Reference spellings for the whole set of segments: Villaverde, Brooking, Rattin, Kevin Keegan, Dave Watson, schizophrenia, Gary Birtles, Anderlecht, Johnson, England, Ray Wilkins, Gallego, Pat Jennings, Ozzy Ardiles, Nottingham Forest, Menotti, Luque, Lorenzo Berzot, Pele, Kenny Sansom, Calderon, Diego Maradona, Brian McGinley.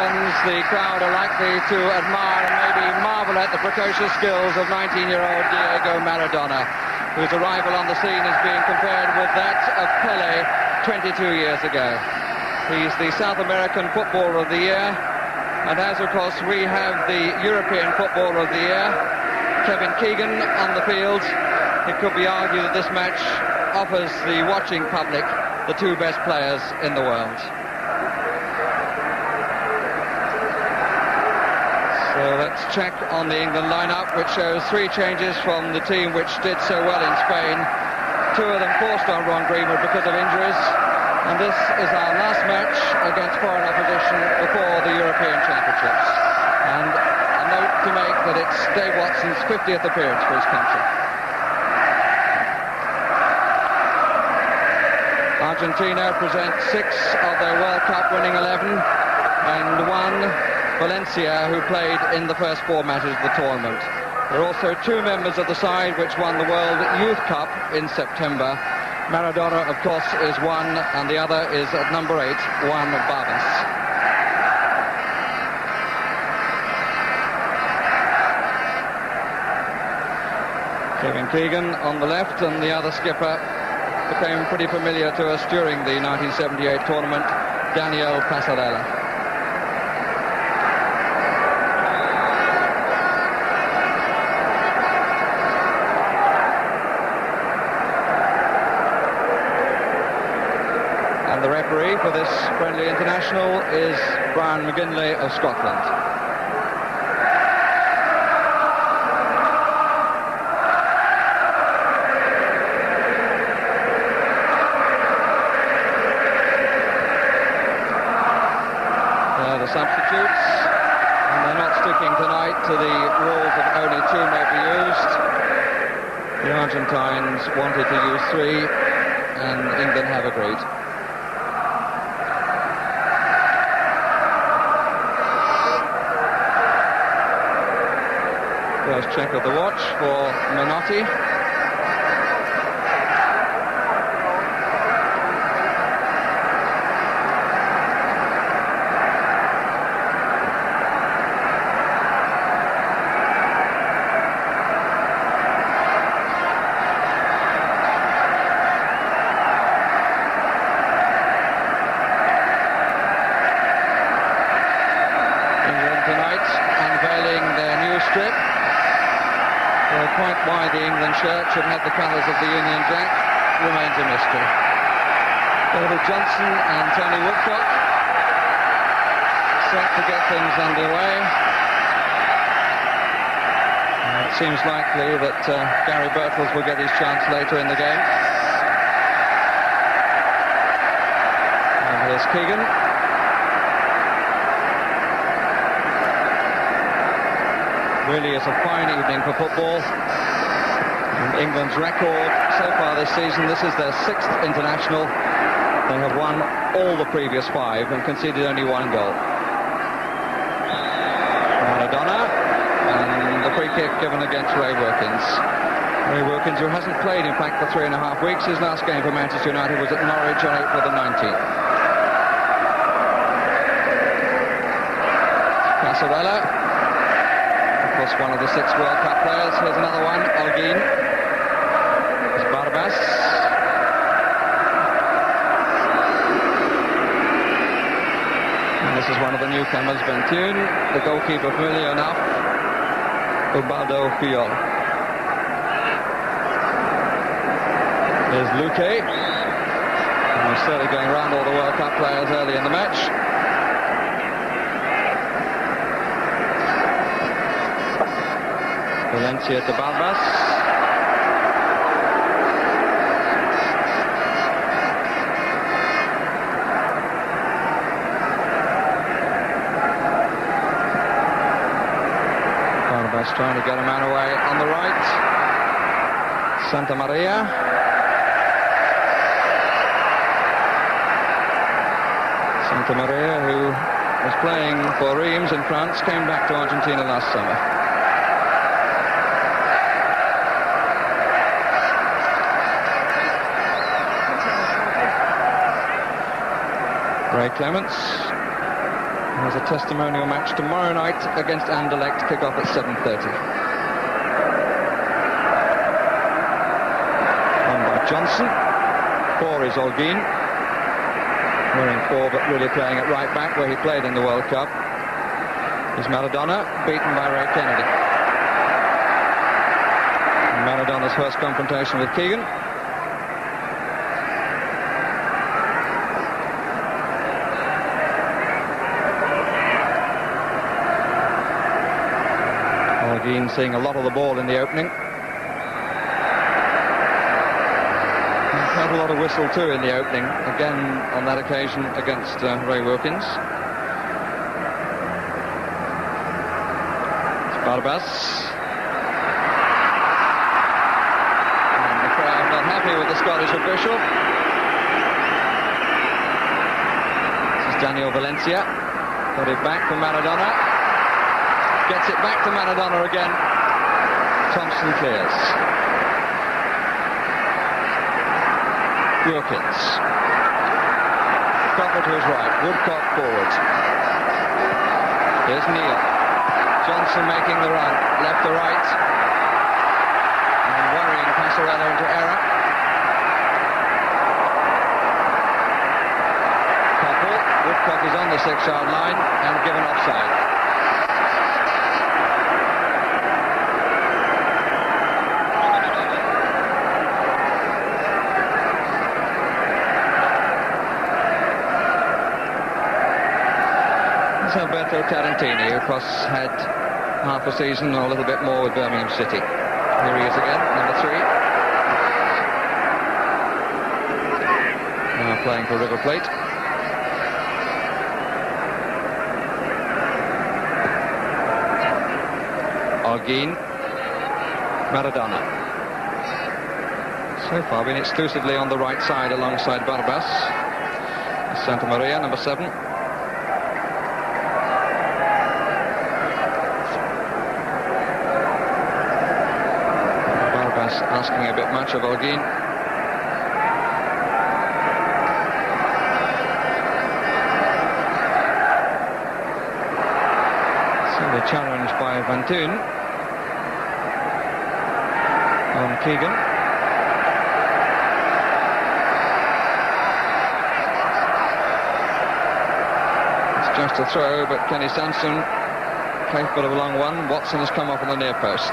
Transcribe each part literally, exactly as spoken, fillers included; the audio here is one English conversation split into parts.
happens, the crowd are likely to admire and maybe marvel at the precocious skills of nineteen-year-old Diego Maradona, whose arrival on the scene is being compared with that of Pele twenty-two years ago. He's the South American Footballer of the Year, and as, of course, we have the European Footballer of the Year, Kevin Keegan, on the field, it could be argued that this match offers the watching public the two best players in the world. So let's check on the England lineup, which shows three changes from the team which did so well in Spain. Two of them forced on Ron Greenwood because of injuries, and this is our last match against foreign opposition before the European Championships. And a note to make that it's Dave Watson's fiftieth appearance for his country. Argentina present six of their World Cup winning eleven, and one Valencia, who played in the first four matches of the tournament. There are also two members of the side which won the World Youth Cup in September. Maradona, of course, is one, and the other is at number eight, Juan Barbas. Kevin Keegan on the left, and the other skipper became pretty familiar to us during the nineteen seventy-eight tournament, Daniel Passarella. And the referee for this friendly international is Brian McGinley of Scotland. Substitutes, and they're not sticking tonight to the rules of only two may be used. The Argentines wanted to use three, and England have agreed. First check of the watch for Menotti. Why the England shirt should have the colours of the Union Jack remains a mystery. David Johnson and Tony Woodcock set to get things underway. And it seems likely that uh, Gary Birtles will get his chance later in the game. And here's Keegan. Really is a fine evening for football. And England's record so far this season, this is their sixth international. They have won all the previous five and conceded only one goal. Maradona, and the free kick given against Ray Wilkins. Ray Wilkins, who hasn't played, in fact, for three and a half weeks. His last game for Manchester United was at Norwich on April the nineteenth. Passarella, one of the six World Cup players. Here's another one, Olguin. It's Barbas. And this is one of the newcomers, Van Tuyne, the goalkeeper familiar enough, Ubaldo Fiol. There's Luque. And we're certainly going around all the World Cup players early in the match. Valencia to Barbas. Barbas trying to get a man away on the right. Santa Maria. Santa Maria, who was playing for Reims in France, came back to Argentina last summer. Ray Clemence, There's a testimonial match tomorrow night against Anderlecht, kick-off at seven thirty. Johnson, four is Olguin, wearing four but really playing at right back where he played in the World Cup. Is Maradona, beaten by Ray Kennedy. And Maradona's first confrontation with Keegan. Olguin seeing a lot of the ball in the opening. A lot of whistle too in the opening, again on that occasion against uh, Ray Wilkins. It's Barbas. And the crowd not happy with the Scottish official. This is Daniel Valencia. Got it back from Maradona. Gets it back to Maradona again. Thompson clears. Wilkins. Coppell to his right, Woodcock forward. Here's Neal. Johnson making the run, left to right. And worrying Passarella into error. Coppell, Woodcock is on the six-yard line and given offside. Alberto Tarantini, of course, had half a season or a little bit more with Birmingham City. Here he is again, number three. Now playing for River Plate. Olguin, Maradona. So far been exclusively on the right side alongside Barbas. Santa Maria, number seven. Asking a bit much of Olguin. So the challenge by Van Tuyne on Keegan. It's just a throw, but Kenny Sansom capable of a long one. Watson has come off on the near post.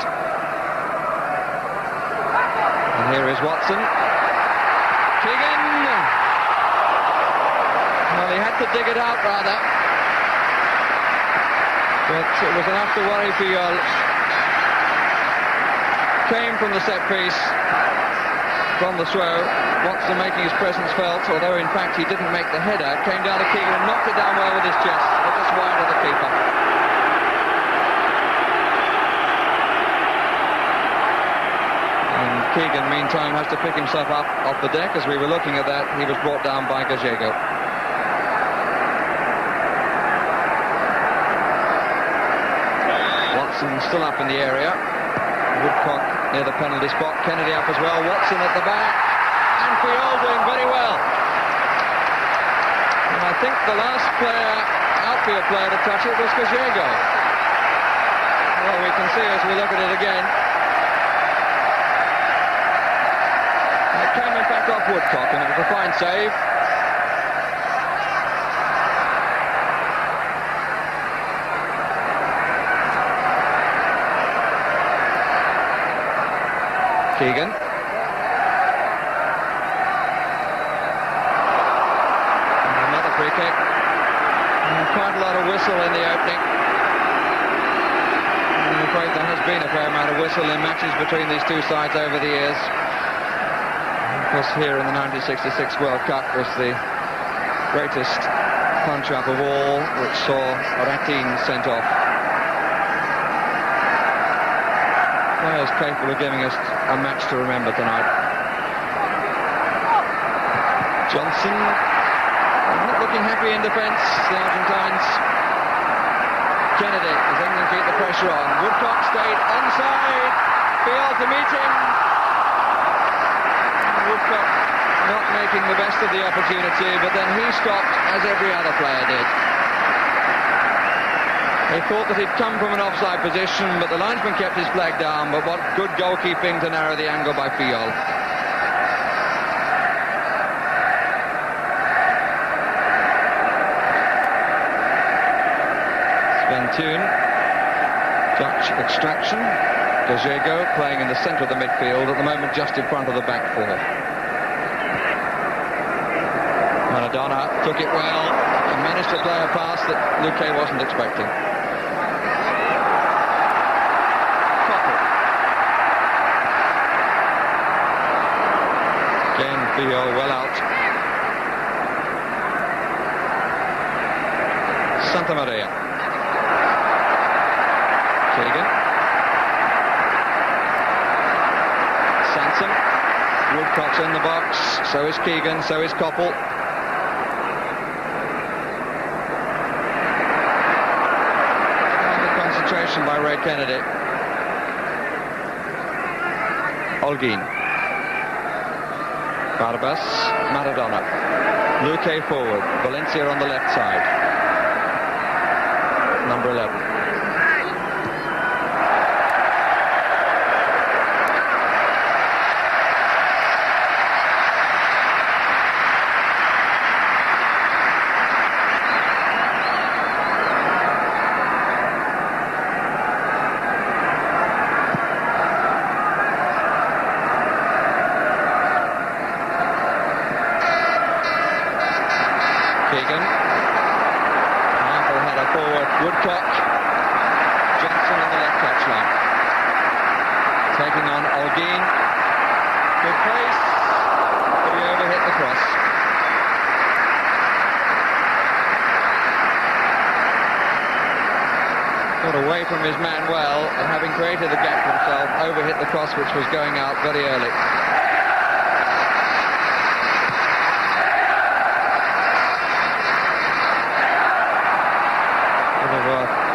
Here is Watson. Keegan! Well, he had to dig it out, rather. But it was enough to worry Fiol. Came from the set-piece, from the throw. Watson making his presence felt, although, in fact, he didn't make the header. Came down to Keegan and knocked it down well with his chest. But just wide of the keeper. Keegan, meantime, has to pick himself up off the deck. As we were looking at that, he was brought down by Gallego. Watson still up in the area. Woodcock near the penalty spot. Kennedy up as well. Watson at the back. And Fiol doing very well. And I think the last player, outfield player to touch it was Gallego. Well, we can see as we look at it again. Came in fact off Woodcock, and it was a fine save. Keegan. And another free kick. And quite a lot of whistle in the opening. And I'm afraid there has been a fair amount of whistle in matches between these two sides over the years. Of course, here in the nineteen sixty-six World Cup was the greatest punch-up of all, which saw Rattin sent off. Players capable of giving us a match to remember tonight. Johnson, not looking happy in defence, the Argentines. Kennedy, as England keep the pressure on. Woodcock stayed onside. Fiol to meet him. Woodcock not making the best of the opportunity, but then he stopped as every other player did. They thought that he'd come from an offside position, but the linesman kept his flag down. But what good goalkeeping to narrow the angle by Fiol. Van Tuyne, Dutch extraction. De Giego playing in the centre of the midfield, at the moment just in front of the back four. Maradona took it well and managed to play a pass that Luque wasn't expecting. Again, Fiol well out. Santa Maria. Keegan. Sansom. Woodcock's in the box. So is Keegan, so is Coppell. Another concentration by Ray Kennedy. Olguin. Barbas, Maradona, Luque forward, Valencia on the left side, number eleven. Woodcock, Johnson on the left touchline, taking on Olguin. Good place, but he overhit the cross. Got away from his man well, and having created the gap himself, overhit the cross, which was going out very early.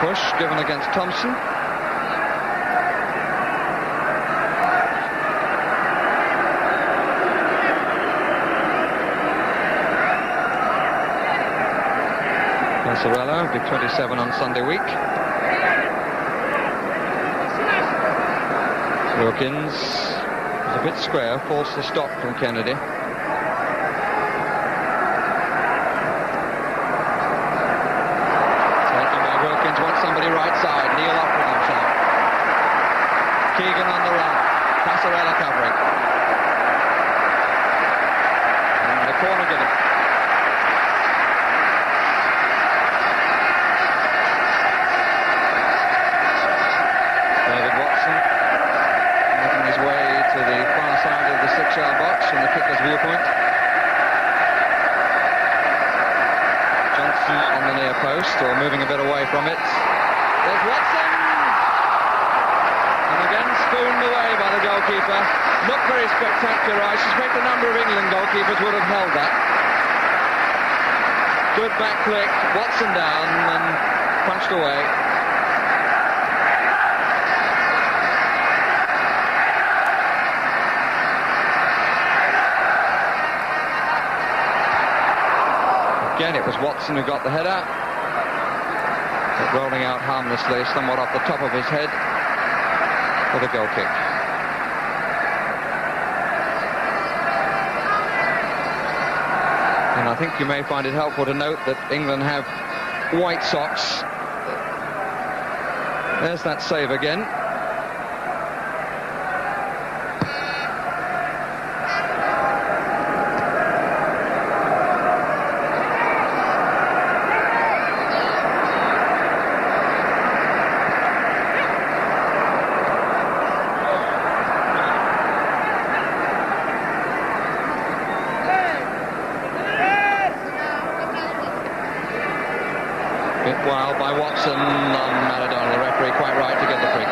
Push given against Thompson. Passarella, big twenty-seven on Sunday week. Wilkins was a bit square, forced the stop from Kennedy. Right side, Neal off with himself. Keegan on the run, Passarella covering. And the corner given. David Watson making his way to the far side of the six-yard box from the kicker's viewpoint. Johnson on the near post, or moving a bit away from it. There's Watson, and again spooned away by the goalkeeper. Not very spectacular. I suspect a number of England goalkeepers would have held that. Good back flick, Watson down and punched away. Again, it was Watson who got the header. Rolling out harmlessly, somewhat off the top of his head, with a goal kick. And I think you may find it helpful to note that England have white socks. There's that save again. While by Watson on Maradona, the referee quite right to get the free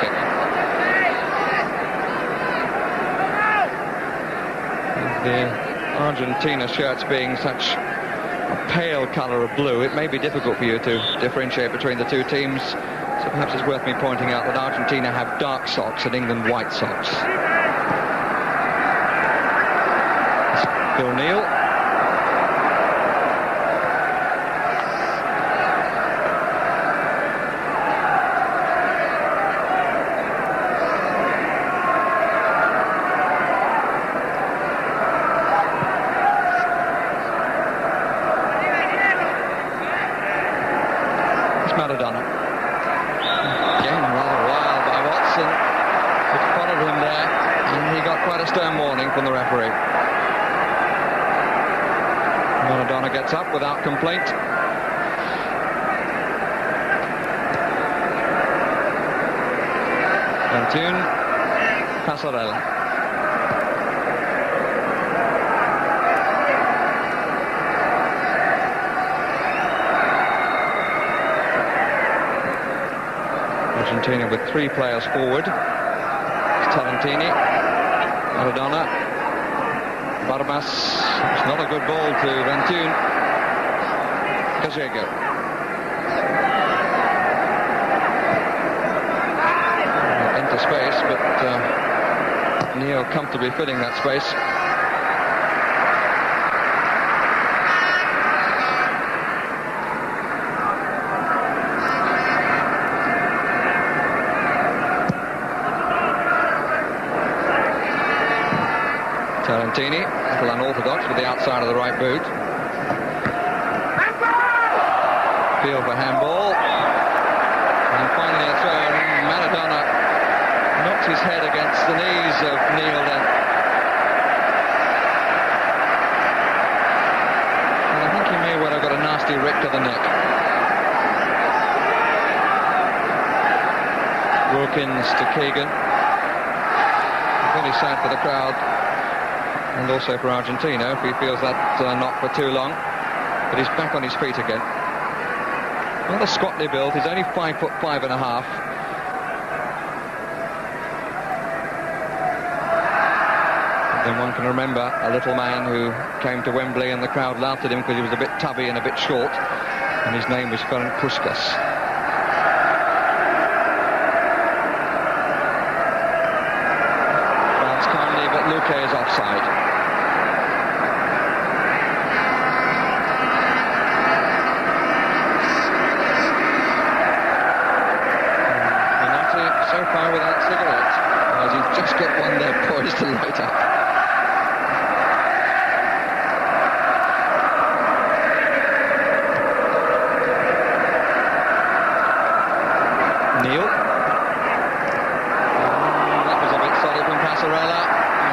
kick. The Argentina shirts being such a pale colour of blue, it may be difficult for you to differentiate between the two teams, so perhaps it's worth me pointing out that Argentina have dark socks and England white socks. Bill Neal. Maradona gets up without complaint. Van Tuyne, Passarella. Argentina with three players forward. It's Tarantini, Maradona, Barbas. It's not a good ball to Van Tuyne. Gallego. Into space, but uh, Neal comfortably filling that space. Tarantini, a little unorthodox with the outside of the right boot. Field for handball. And finally a throw, and Maradona knocks his head against the knees of Neal then. And I think he may well have got a nasty rip to the neck. Wilkins to Keegan. Very sad for the crowd. And also for Argentina, if he feels that uh, knock for too long. But he's back on his feet again. Rather squatly built, he's only five foot five and a half. Then one can remember a little man who came to Wembley and the crowd laughed at him because he was a bit tubby and a bit short. And his name was Ferenc Puskas. Luque is offside. Menotti so far without cigarettes, as he's just got one there poised to light up. Neal. Mm, that was a bit solid from Passarella.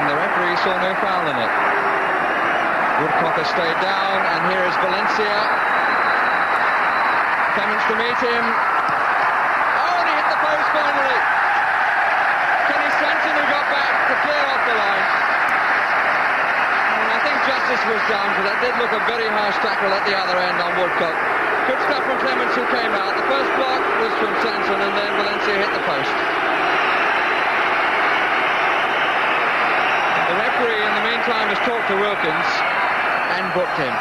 The referee saw no foul in it. Woodcock has stayed down, and here is Valencia. Clemence to meet him. Oh, and he hit the post finally. Kenny Sansom, who got back to clear off the line. And I think justice was done, because that did look a very harsh tackle at the other end on Woodcock. Good stuff from Clemence, who came out. The first block was from Sansom, and then Valencia hit the post. In the meantime has talked to Wilkins and booked him.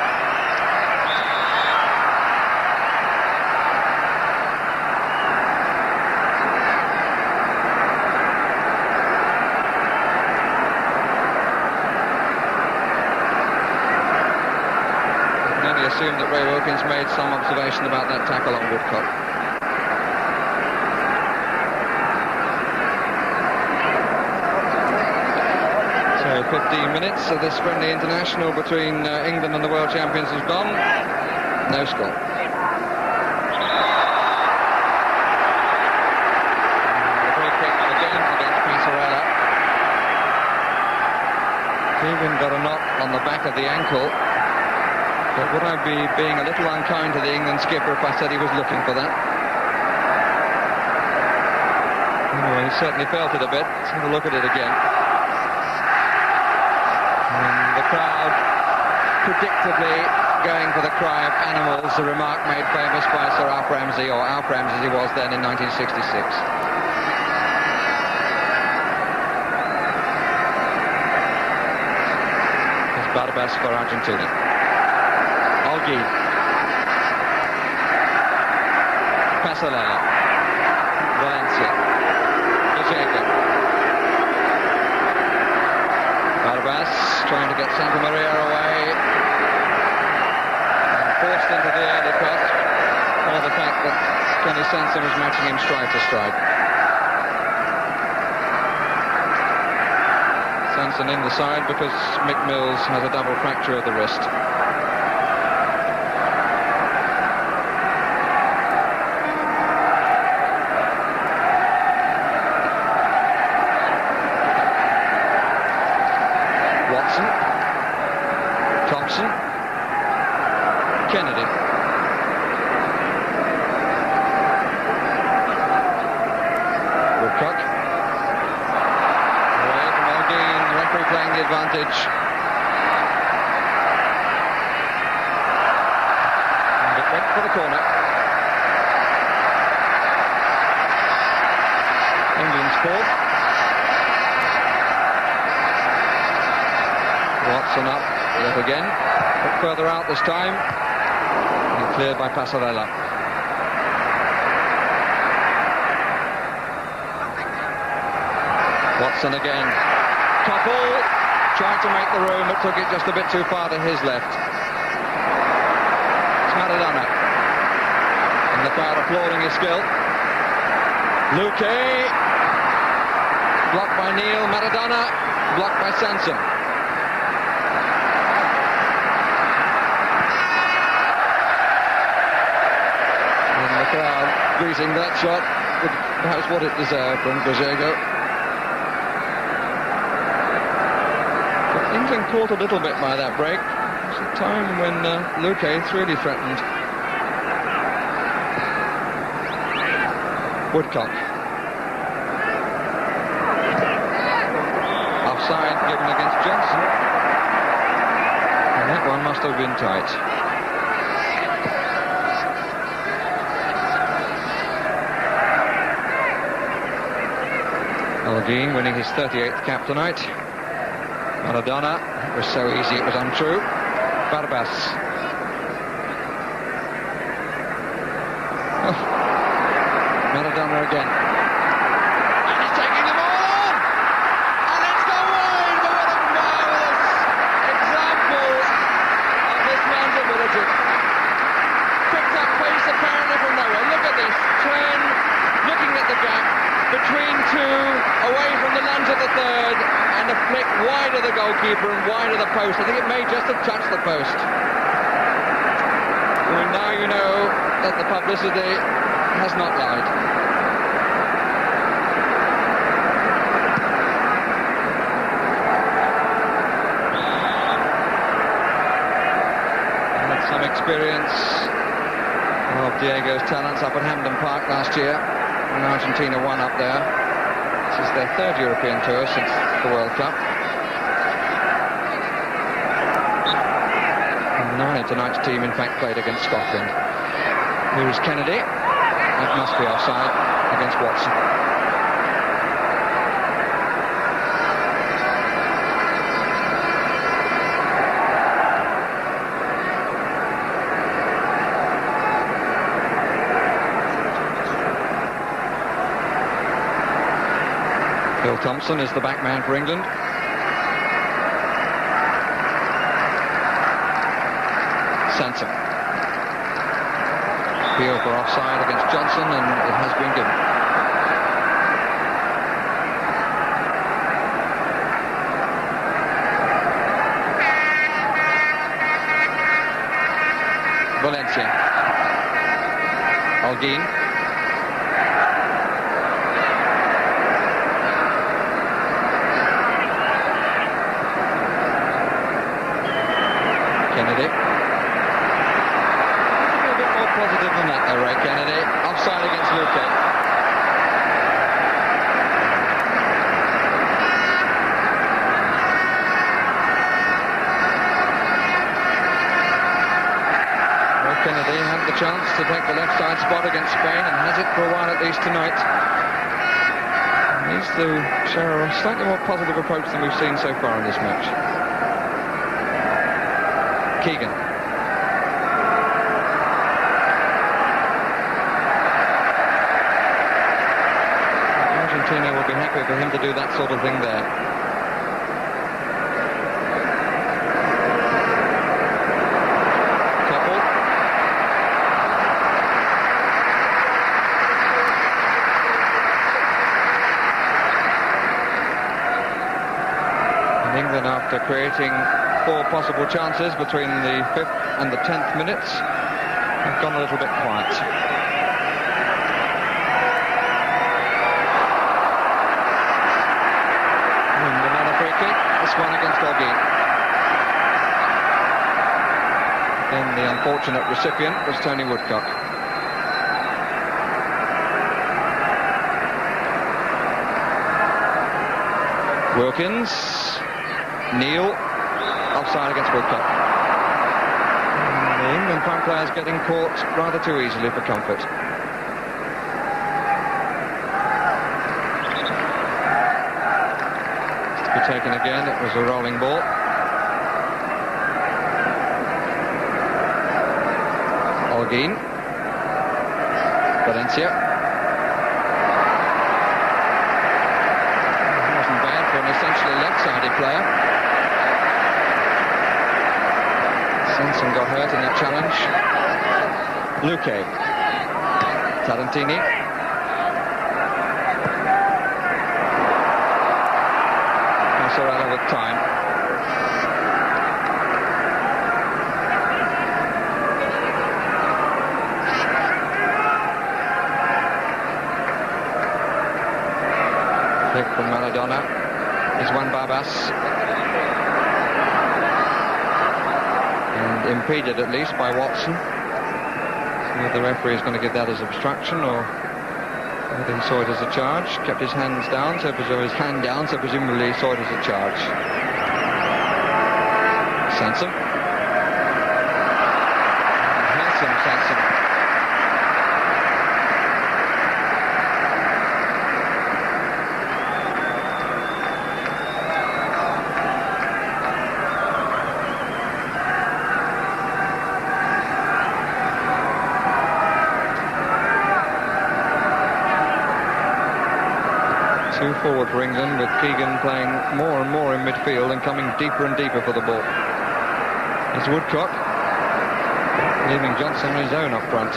I can only assume that Ray Wilkins made some observation about that tackle on Woodcock. fifteen minutes of this friendly international between uh, England and the world champions has gone. No score. A free kick again against Passarella. Keegan got a knock on the back of the ankle. But would I be being a little unkind to the England skipper if I said he was looking for that? Anyway, he certainly felt it a bit. Let's have a look at it again. The crowd predictably going for the cry of animals, a remark made famous by Sir Alf Ramsey, or Alf Ramsey as he was then, in nineteen sixty-six. It's Barbas for Argentina. Olguin. Passarella. Valencia. De Giego. Barbas trying to get Santa Maria away, and forced into the early cut by the fact that Kenny Sansom was matching him stride to stride. Sansom in the side because Mick Mills has a double fracture of the wrist. Thompson, Kennedy. Woodcock. Away from Olguin, the referee playing the advantage. And it went for the corner. England's fourth. Watson up yet again, but further out this time, and cleared by Passarella. Watson again. Coppell tried to make the room, but took it just a bit too far to his left. It's Maradona, and the crowd applauding his skill. Luque, blocked by Neal. Maradona, blocked by Sansom. Crowd greeting that shot with perhaps what it deserved from Gallego. But England caught a little bit by that break. It was a time when uh, Luque really threatened. Woodcock. Offside given against Johnson. And that one must have been tight. Olguin winning his thirty-eighth cap tonight. Maradona, it was so easy it was untrue. Barbas. Oh. Maradona again. And he's taking the ball on! And it's gone wide! But what a marvellous example of this man's ability. Picked up pace apparently from nowhere. Look at this. Turn, looking at the gap. Between two, away from the lunge at the third, and a flick wide of the goalkeeper and wide of the post. I think it may just have touched the post. Well, now you know that the publicity has not lied. I had some experience of Diego's talents up at Hampden Park last year. And Argentina won up there. This is their third European tour since the World Cup. And nine of tonight's team, in fact, played against Scotland. Here is Kennedy. It must be offside against Watson. Thompson is the back man for England. Sansom. Fiol for offside against Johnson, and it has been given. Valencia. Olguin. Kennedy. A bit more positive than that though, Ray Kennedy. Offside against Luque. Ray Kennedy had the chance to take the left side spot against Spain and has it for a while at least tonight. He needs to show a slightly more positive approach than we've seen so far in this match. Keegan. Argentina will be happy for him to do that sort of thing there. Coppell. And England, after creating four possible chances between the fifth and the tenth minutes, have gone a little bit quiet. And another free kick, this one against Olguin. Then the unfortunate recipient was Tony Woodcock. Wilkins, Neal, offside against Woodcock. And the England fan players getting caught rather too easily for comfort. To be taken again, it was a rolling ball. Olguin, Valencia. Left-sided player. Sansom got hurt in that challenge. Luque, Tarantini. Passarella with time. Pick from Maradona. Is Juan Barbas, and impeded at least by Watson. Whether the referee is going to give that as obstruction or whether he saw it as a charge. Kept his hands down, so his hand down, so presumably he saw it as a charge. Sansom. Handsome Sansom. Forward for England, with Keegan playing more and more in midfield and coming deeper and deeper for the ball. It's Woodcock, leaving Johnson on his own up front.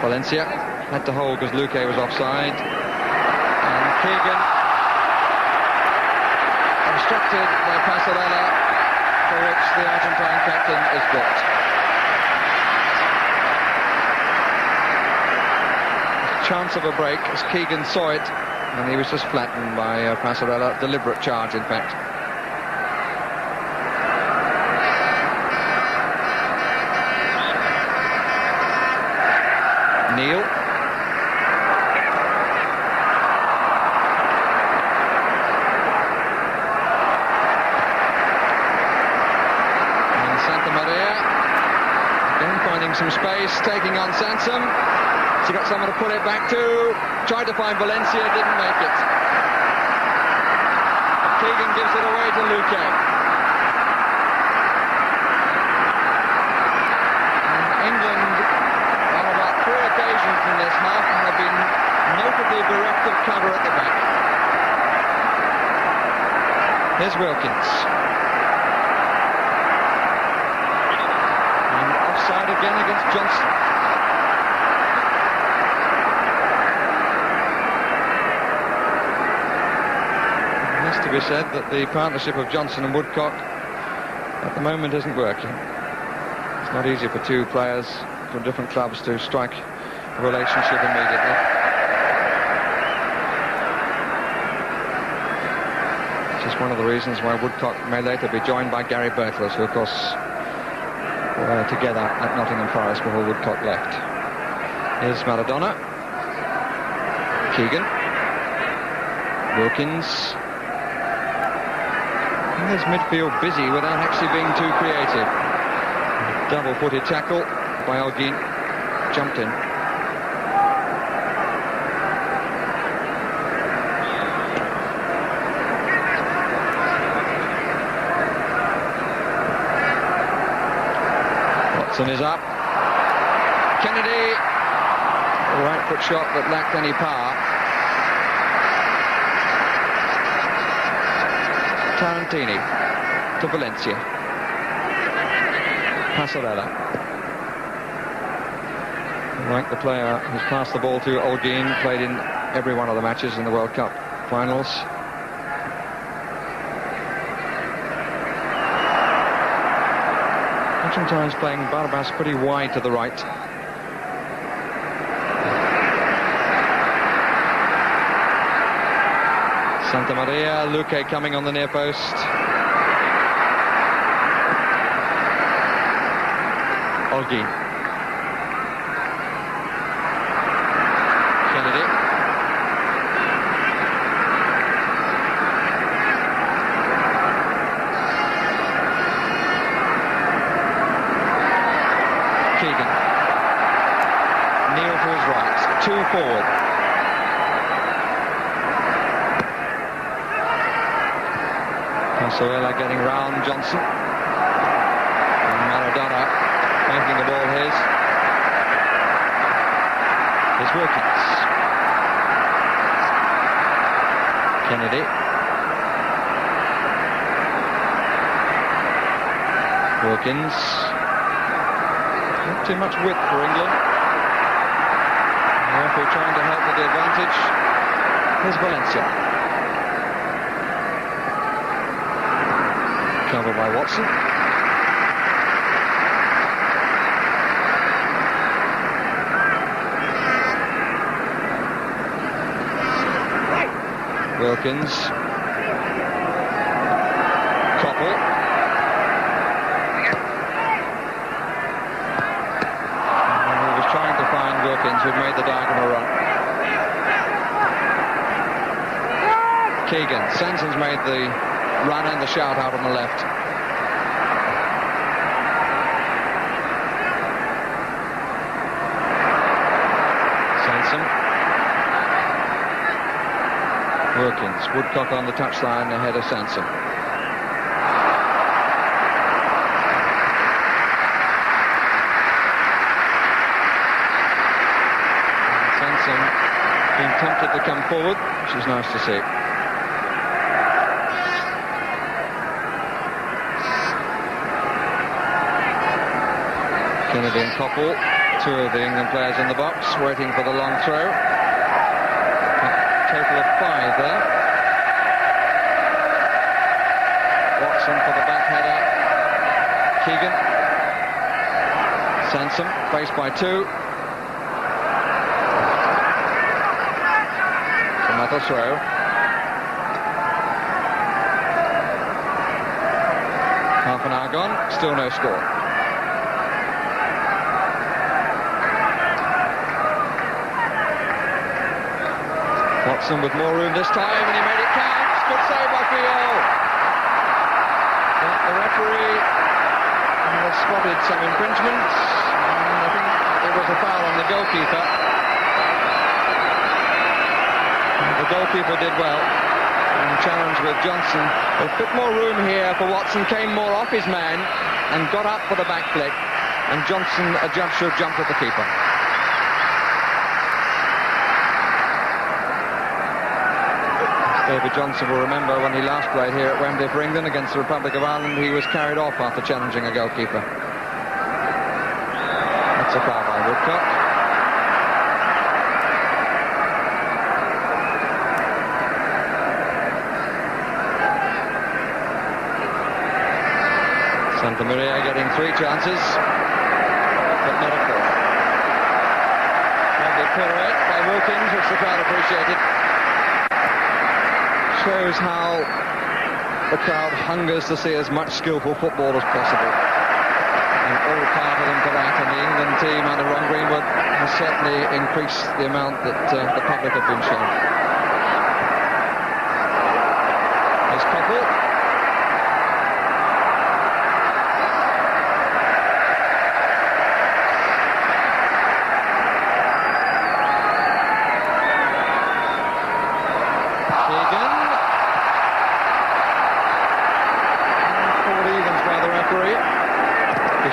Valencia had to hold because Luque was offside, and Keegan obstructed by Passarella, for which the Argentine captain is blocked. Chance of a break as Keegan saw it, and he was just flattened by uh, Passarella. Deliberate charge, in fact. Neal. And Santa Maria again finding some space, taking on Sansom. She got someone to pull it back to, tried to find Valencia, didn't make it. Keegan gives it away to Luque. And England, on about three occasions in this half, have been notably bereft of cover at the back. Here's Wilkins. And offside again against Johnson. To be said that the partnership of Johnson and Woodcock at the moment isn't working. It's not easy for two players from different clubs to strike a relationship immediately. This is one of the reasons why Woodcock may later be joined by Gary Birtles, who of course were together at Nottingham Forest before Woodcock left. Here's Maradona, Keegan, Wilkins. There's midfield busy without actually being too creative. Double-footed tackle by Olguin, jumped in. Watson is up. Kennedy, a right foot shot that lacked any power. Tarantini to Valencia. Passarella. Like the player who's passed the ball to Olguin, played in every one of the matches in the World Cup finals. Sometimes playing Barbas pretty wide to the right. Santa Maria, Luque coming on the near post. Olguin. Kennedy. Keegan. Neal to his right. Two forward. Passarella getting round Johnson. And Maradona making the ball his. Is Wilkins. Kennedy. Wilkins. Not too much width for England. And therefore trying to help with the advantage. Here's Valencia. Covered by Watson. Wilkins. Coppell. And he was trying to find Wilkins, who made the diagonal run. Keegan. Sanson's made the run and the shout out on the left. Sansom. Wilkins, Woodcock on the touchline ahead of Sansom. And Sansom being tempted to come forward, which is nice to see. Kennedy and Coppell, two of the England players in the box, waiting for the long throw. Total of five there. Watson for the back header. Keegan. Sansom faced by two. Another throw. Half an hour gone, still no score. Watson with more room this time, and he made it count. Good save by Fiol. But the referee has spotted some infringements, and I think it was a foul on the goalkeeper. And the goalkeeper did well, and challenged with Johnson. A bit more room here for Watson, came more off his man, and got up for the back flick, and Johnson, a judge should jump at the keeper. David Johnson will remember when he last played here at Wembley for England against the Republic of Ireland, he was carried off after challenging a goalkeeper. That's a foul by Woodcock. Santa Maria getting three chances, but not a fourth. Lovely pirouette by Wilkins, which the crowd appreciated. Shows how the crowd hungers to see as much skillful football as possible. And all part of them for that, and the England team under Ron Greenwood has certainly increased the amount that uh, the public have been shown. There's Coppell.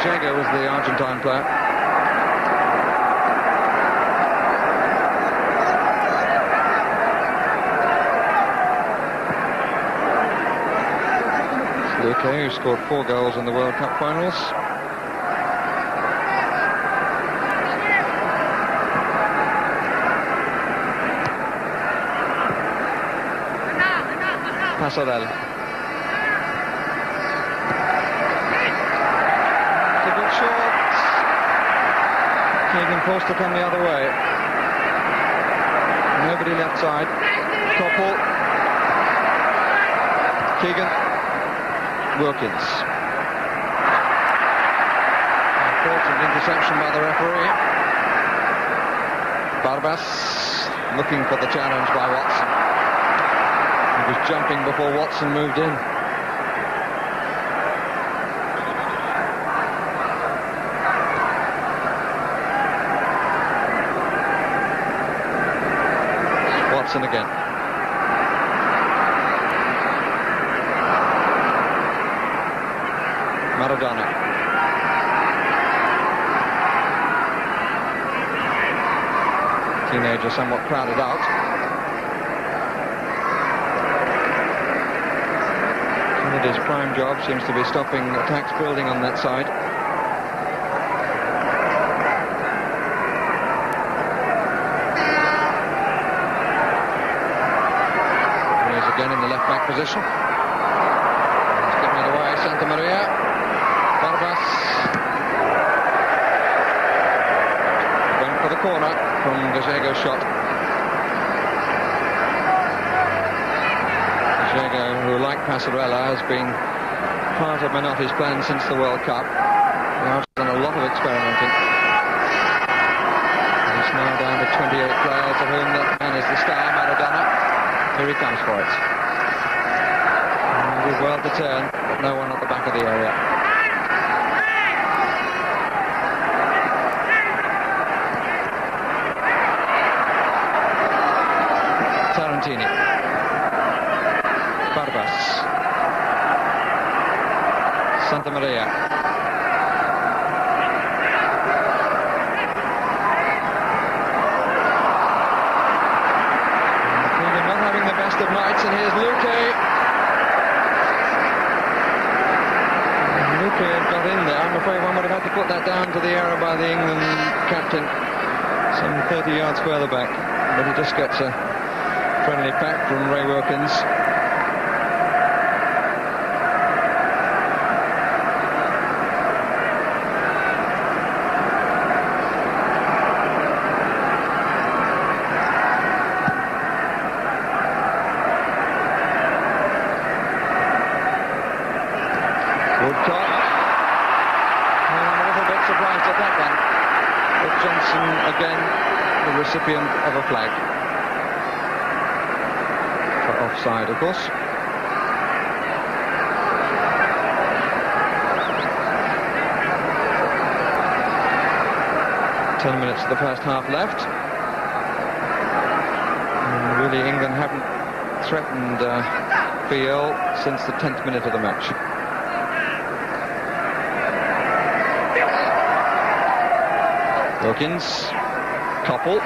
Gallego was the Argentine player. Luque, who scored four goals in the World Cup finals. Passarella. Keegan forced to come the other way. Nobody left side. Coppell. Keegan. Wilkins. Important interception by the referee. Barbas looking for the challenge by Watson. He was jumping before Watson moved in. Watson again. Maradona. Teenager somewhat crowded out. Kennedy's prime job seems to be stopping attacks building on that side. He's again in the left back position. He's given it away, Santa Maria. Barbas went for the corner from De Giego's shot. De Giego, who like Passarella has been part of Menotti's plan since the World Cup. He has done a lot of experimenting. And he's now down to twenty-eight players, of whom that man is the star, Maradona. Here he comes for it. He did well to turn, but no one at the back of the area. Tarantini, Barbas, Santa Maria, Keegan not having the best of nights, and here's Luque. Luque had got in there. I'm afraid one would have had to put that down to the error by the England captain, some thirty yards further back, but he just gets a friendly pack from Ray Wilkins. Woodcock. And I'm a little bit surprised at that one. But Johnson again, the recipient of a flag. Offside, of course. Ten minutes of the first half left. And really, England haven't threatened uh, Fiol since the tenth minute of the match. Wilkins, Coppell.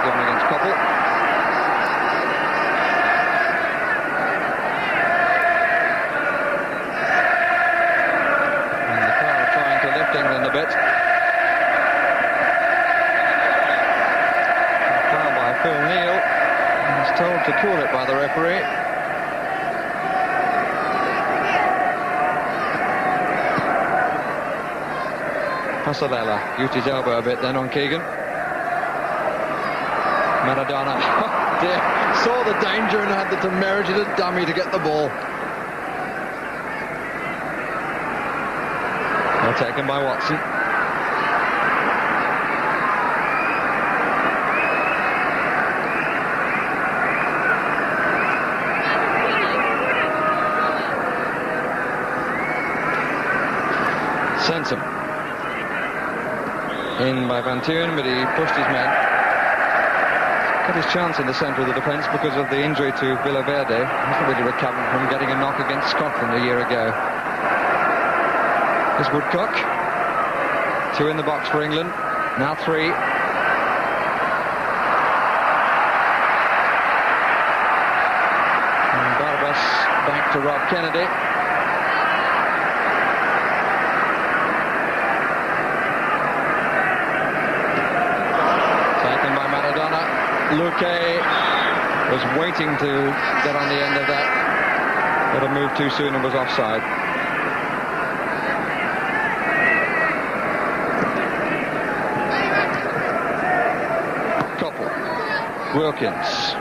Given against Coppell. And the crowd trying to lift England a bit. A foul by Phil Neal. He's told to call it by the referee. Passarella used his elbow a bit then on Keegan. Maradona, oh dear, saw the danger and had the temerity to dummy to get the ball. Well taken by Watson. Sansom. In by Van Tuyne, but he pushed his man. His chance in the centre of the defence because of the injury to Villaverde. He's really recovered from getting a knock against Scotland a year ago. Here's Woodcock. Two in the box for England. Now three. And Barbas back to Rob Kennedy. Taken by Maradona. Luque was waiting to get on the end of that, but a move too soon and was offside. Coppell, Wilkins,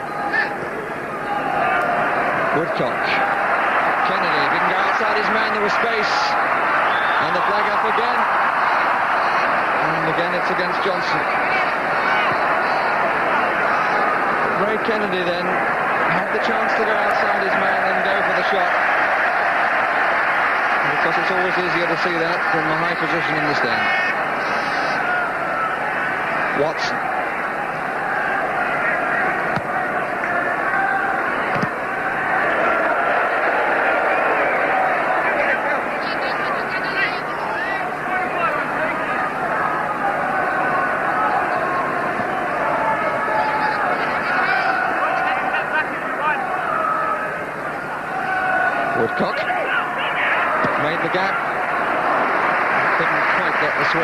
Woodcock, Kennedy didn't go out outside his man, there was space, and the flag up again, and again it's against Johnson. Ray Kennedy then had the chance to go outside his man and go for the shot, because it's always easier to see that from a high position in the stand. Watson. Woodcock made the gap, couldn't quite get the swing.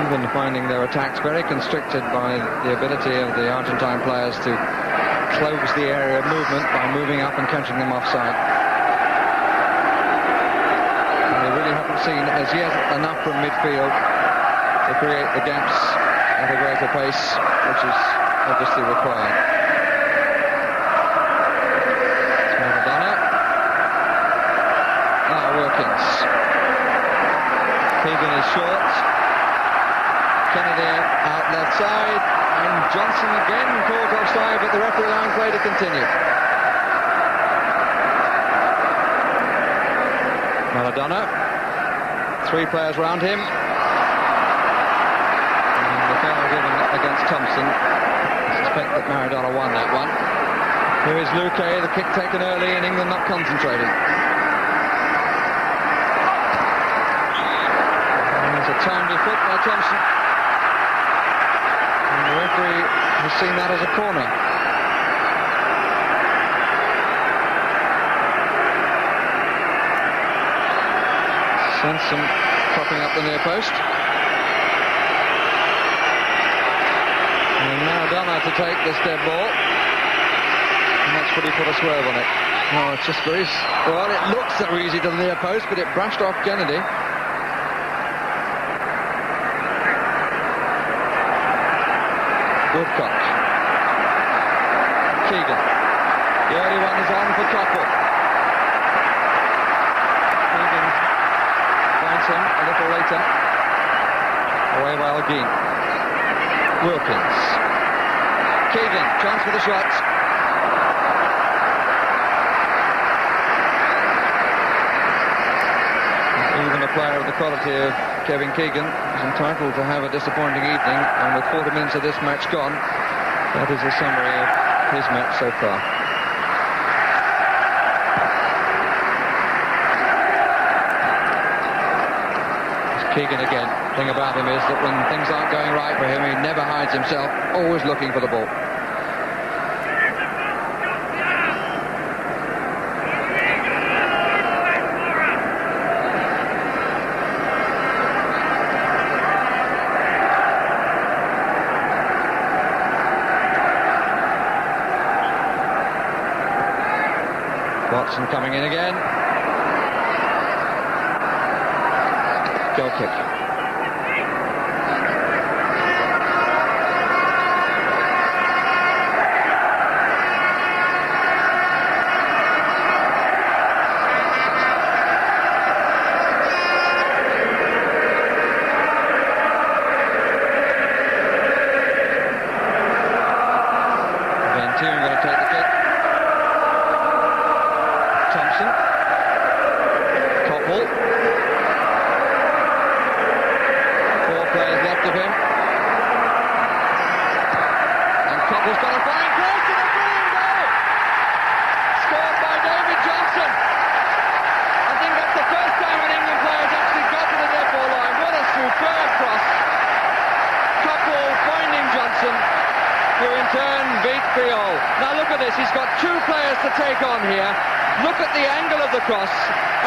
England finding their attacks very constricted by the ability of the Argentine players to close the area of movement by moving up and catching them offside. Seen as yet enough from midfield to create the gaps at a greater pace, which is obviously required. It's Maradona. Now Wilkins. Keegan is short. Kennedy out left side, and Johnson again caught offside, but the referee line play to continue. Maradona. Three players round him, and the foul given against Thompson. I suspect that Maradona won that one. Here is Luque, the kick taken early, and England not concentrating. And there's a timely foot by Thompson, and the referee has seen that as a corner. Sansom propping up the near post. And Maradona to take this dead ball. And that's pretty put a swerve on it. Oh, it's just very... Well, it looks so easy to the near post, but it brushed off Kennedy. Woodcock. Keegan. The early one is on for Coppell. A little later, away by Olguin. Wilkins. Keegan, chance for the shot. Even a player of the quality of Kevin Keegan is entitled to have a disappointing evening, and with forty minutes of this match gone, that is a summary of his match so far. Keegan again. The thing about him is that when things aren't going right for him, he never hides himself, always looking for the ball. Watson coming in again. Goal kick. Van Tuyne going to take the kick. Thompson. Coppell. Players left of him, and Coppell's got a fine cross and a brilliant goal, scored by David Johnson. I think that's the first time an England player has actually got to the dead ball line. What a superb cross! Coppell finding Johnson, who in turn beat Fiol. Now look at this, he's got two players to take on here. Look at the angle of the cross,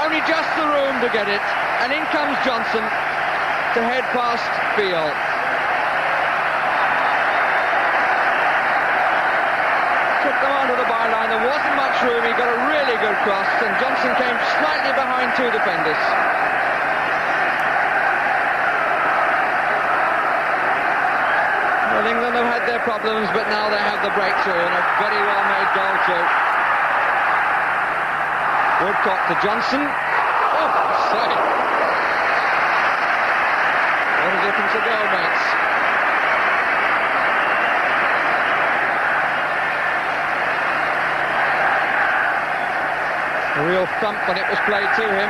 only just the room to get it, and in comes Johnson to head past Fiol. took the man to the byline. There wasn't much room. He got a really good cross, and Johnson came slightly behind two defenders. Well, England have had their problems, but now they have the breakthrough, and a very well-made goal too. Woodcock to Johnson. Oh, sorry. What a difference a goal makes. A real thump when it was played to him.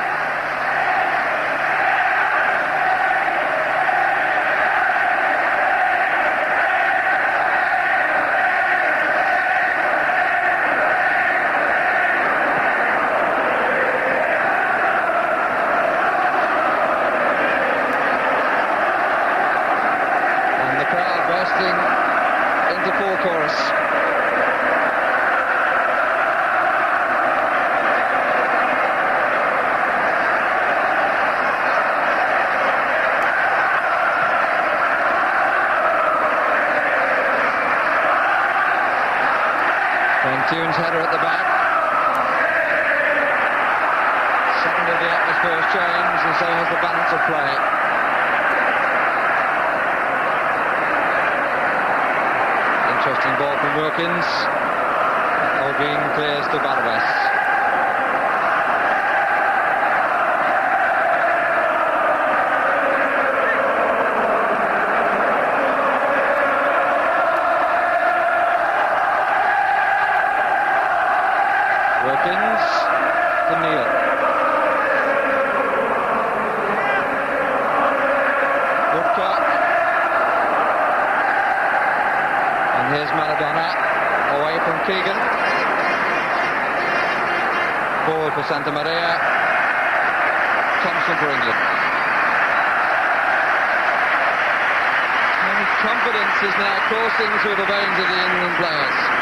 And the crowd bursting into full chorus. Tune's header at the back. Suddenly the atmosphere has changed, and so has the balance of play. Interesting ball from Wilkins. Olguin clears to Barbas. Wilkins to Neal. Woodcock. And here's Maradona away from Keegan. Forward for Santa Maria. Thompson for England. And confidence is now coursing through the veins of the England players.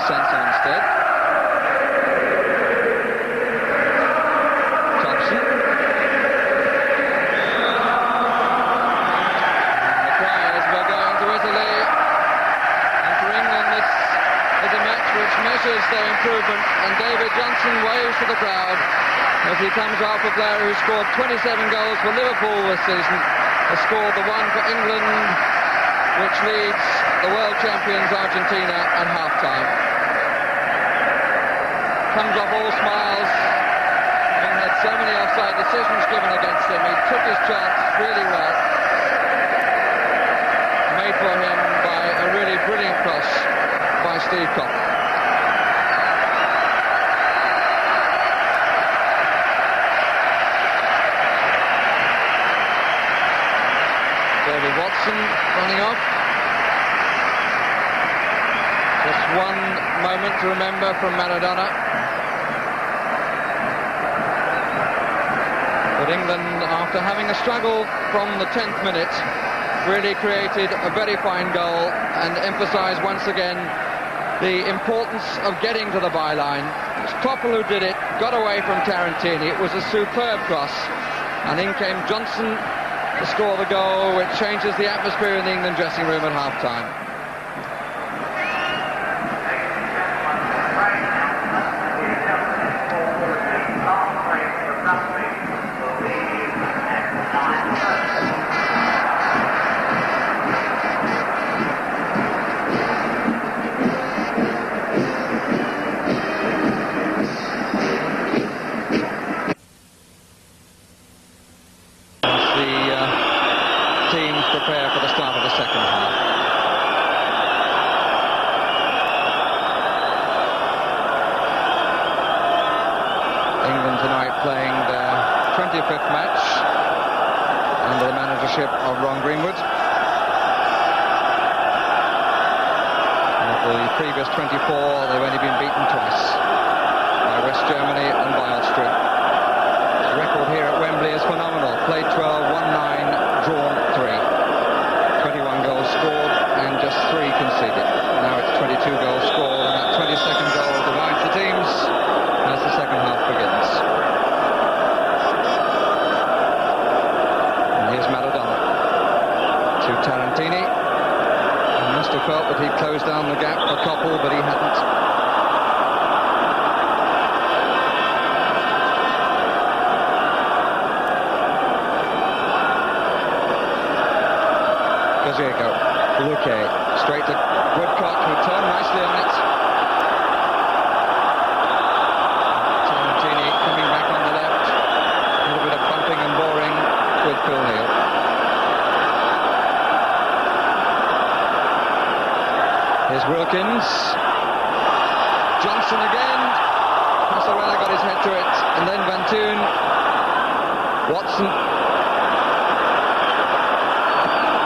Sansom instead. Thompson. And the players were going to Italy, and for England this is a match which measures their improvement, and David Johnson waves to the crowd as he comes off a player who scored twenty-seven goals for Liverpool this season, has scored the one for England which leads the world champions Argentina at half-time. Comes off all smiles, having had so many offside decisions given against him. He took his chance really well, made for him by a really brilliant cross by Steve Coppell. David Watson running off. Just one moment to remember from Maradona. England, after having a struggle from the tenth minute, really created a very fine goal and emphasised once again the importance of getting to the byline. It was Coppell who did it, got away from Tarantini. It was a superb cross, and in came Johnson to score the goal, which changes the atmosphere in the England dressing room at half-time. Playing their twenty-fifth match under the managership of Ron Greenwood. And of the previous twenty-four, they've only been beaten twice, by West Germany and by Austria. His record here at Wembley is phenomenal. Played twelve, won nine, goes down the gap for Coppell, but he hadn't. De Giego, Luque, straight to Woodcock, who turned nicely on it. Tarantini coming back on the left, a little bit of bumping and boring with Phil Neal. Here's Wilkins, Johnson again, Passarella got his head to it, and then Van Tuyne, Watson,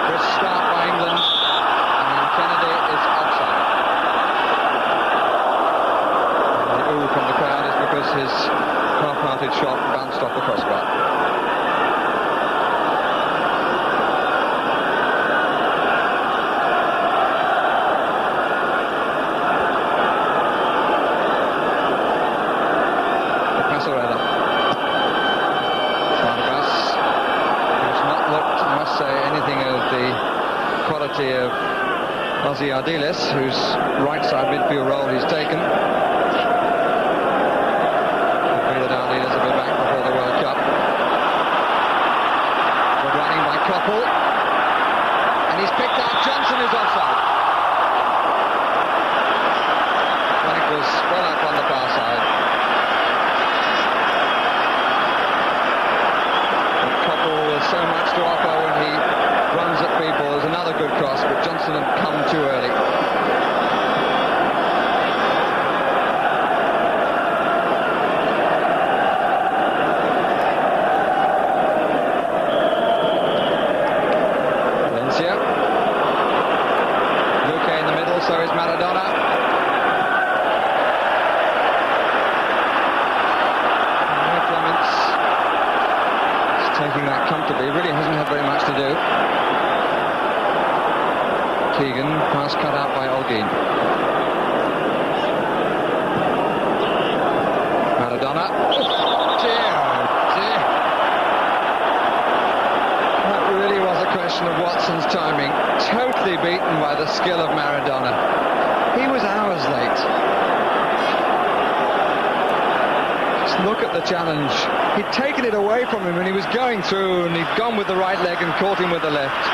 first start by England, and Kennedy is offside. And the ooh from the crowd is because his half-hearted shot bounced off the crossbar. Of Ozzy Ardiles, whose right side midfield role he's taken. Hopefully that Ardiles will be back before the World Cup. Good running by Coppell, and he's picked out Johnson, who's offside. And it was well up on the far side. And Coppell has so much to offer when he runs at people. There's another good cross, but Johnson had come too early. Valencia. Luque in the middle, so is Maradona. Ray Clemence is taking that comfortably. Really hasn't had very much to do. Keegan, pass cut out by Olguin. Maradona. Dear, dear. That really was a question of Watson's timing. Totally beaten by the skill of Maradona. He was hours late. Just look at the challenge. He'd taken it away from him and he was going through, and he'd gone with the right leg and caught him with the left.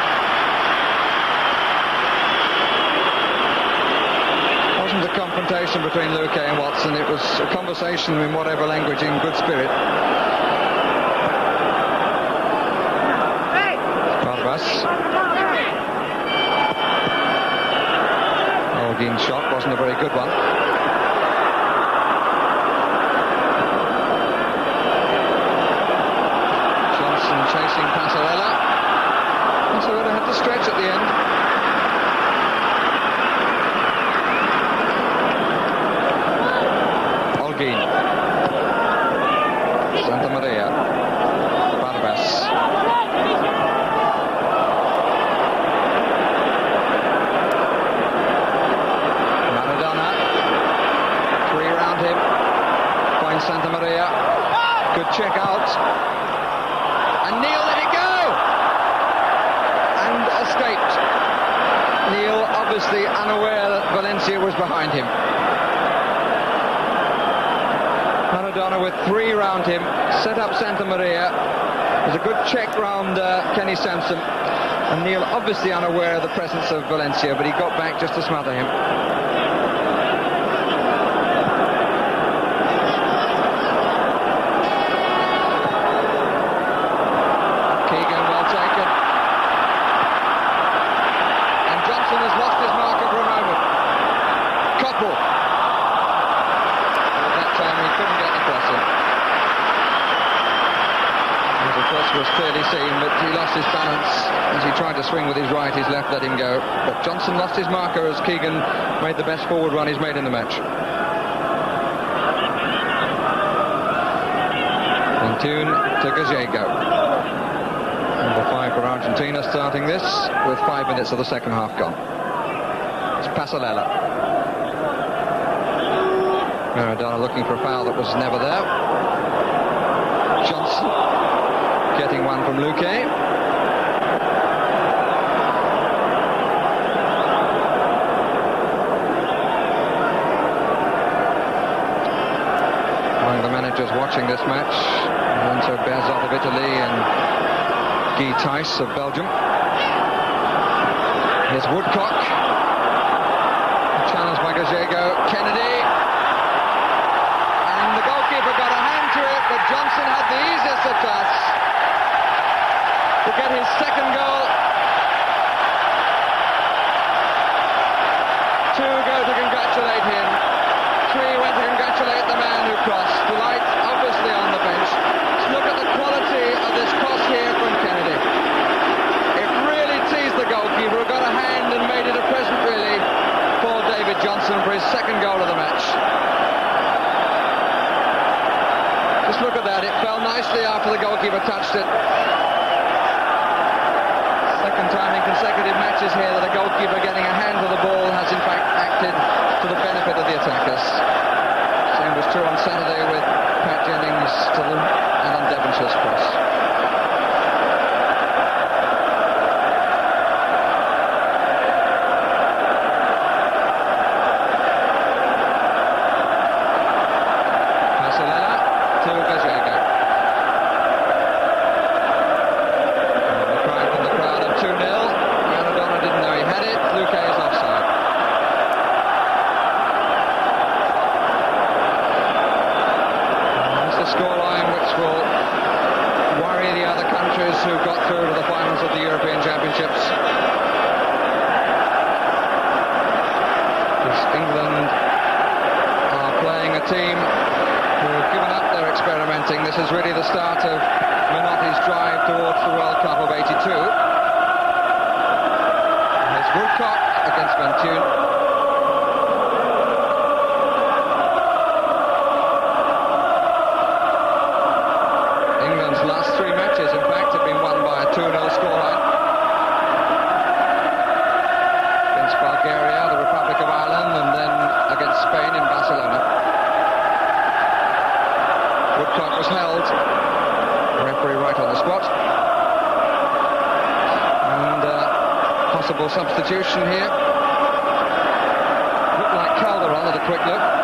A confrontation between Luque and Watson. It was a conversation in whatever language, in good spirit. Hey. Barbas. Olguin's shot wasn't a very good one. Johnson chasing Passarella. Passarella had to stretch at the end. Santa Maria, Barbas. Maradona, three round him, finds Santa Maria, good check out, and Neal let it go, and escaped. Neal obviously unaware that Valencia was behind him. Maradona with three round him, set up Santa Maria. There's a good check round uh, Kenny Sansom, and Neal obviously unaware of the presence of Valencia, but he got back just to smother him. Keegan well taken, and Johnson has lost his marker for a moment. Coppell. Was clearly seen, but he lost his balance as he tried to swing with his right. His left let him go, but Johnson lost his marker as Keegan made the best forward run he's made in the match. Van Tuyne to Gallego, number five for Argentina, starting this with five minutes of the second half gone. It's Passarella. Maradona looking for a foul that was never there. Johnson getting one from Luque. managers watching this match. Lorenzo Berzot of Italy and Guy Thys of Belgium. Here's Woodcock. Challenged by De Giego. Kennedy. And the goalkeeper got a hand to it, but Johnson had the easiest of tasks to get his second goal. Two go to congratulate him. Three went to congratulate the man who crossed. Delight, obviously, on the bench. Let's look at the quality of this cross here from Kennedy. It really teased the goalkeeper, who got a hand and made it a present, really, for David Johnson for his second goal of the match. Just look at that. It fell nicely after the goalkeeper touched it. Second time in consecutive matches here that a goalkeeper getting a hand to the ball has, in fact, to the benefit of the attackers. Same was true on Saturday with Pat Jennings to them and on Devonshire's cross. Passarella to Gallego. The cry from the crowd of two nil. Maradona didn't know he had it. Luque is offside. Scoreline which will worry the other countries who got through to the finals of the European Championships. Because England are playing a team who have given up their experimenting. This is really the start of Menotti's drive towards the World Cup of eighty-two. And it's Woodcock against Van Tuyne. Last three matches, in fact, have been won by a two nil scoreline. Against Bulgaria, the Republic of Ireland, and then against Spain in Barcelona. Woodcock was held. The referee right on the spot. And uh, possible substitution here. Looked like Calderon at a quick look.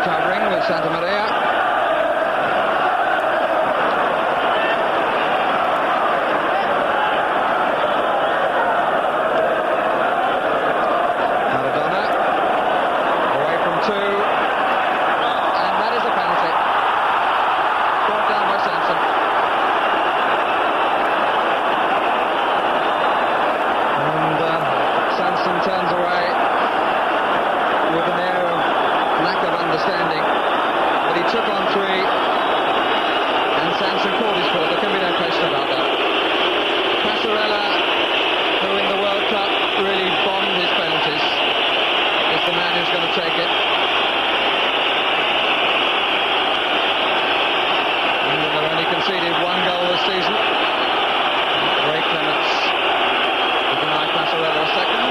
Covering with Santa Maria. Maradona away from two, and that is a penalty. Brought down by Sansom. And uh, Sansom turns away with an air of lack of understanding, but he took on three and Sansom called his foot. There can be no question about that. Passarella, who in the World Cup really bombed his penalties, is the man who's going to take it. England have only conceded one goal this season. Ray Clemence to deny Passarella a second.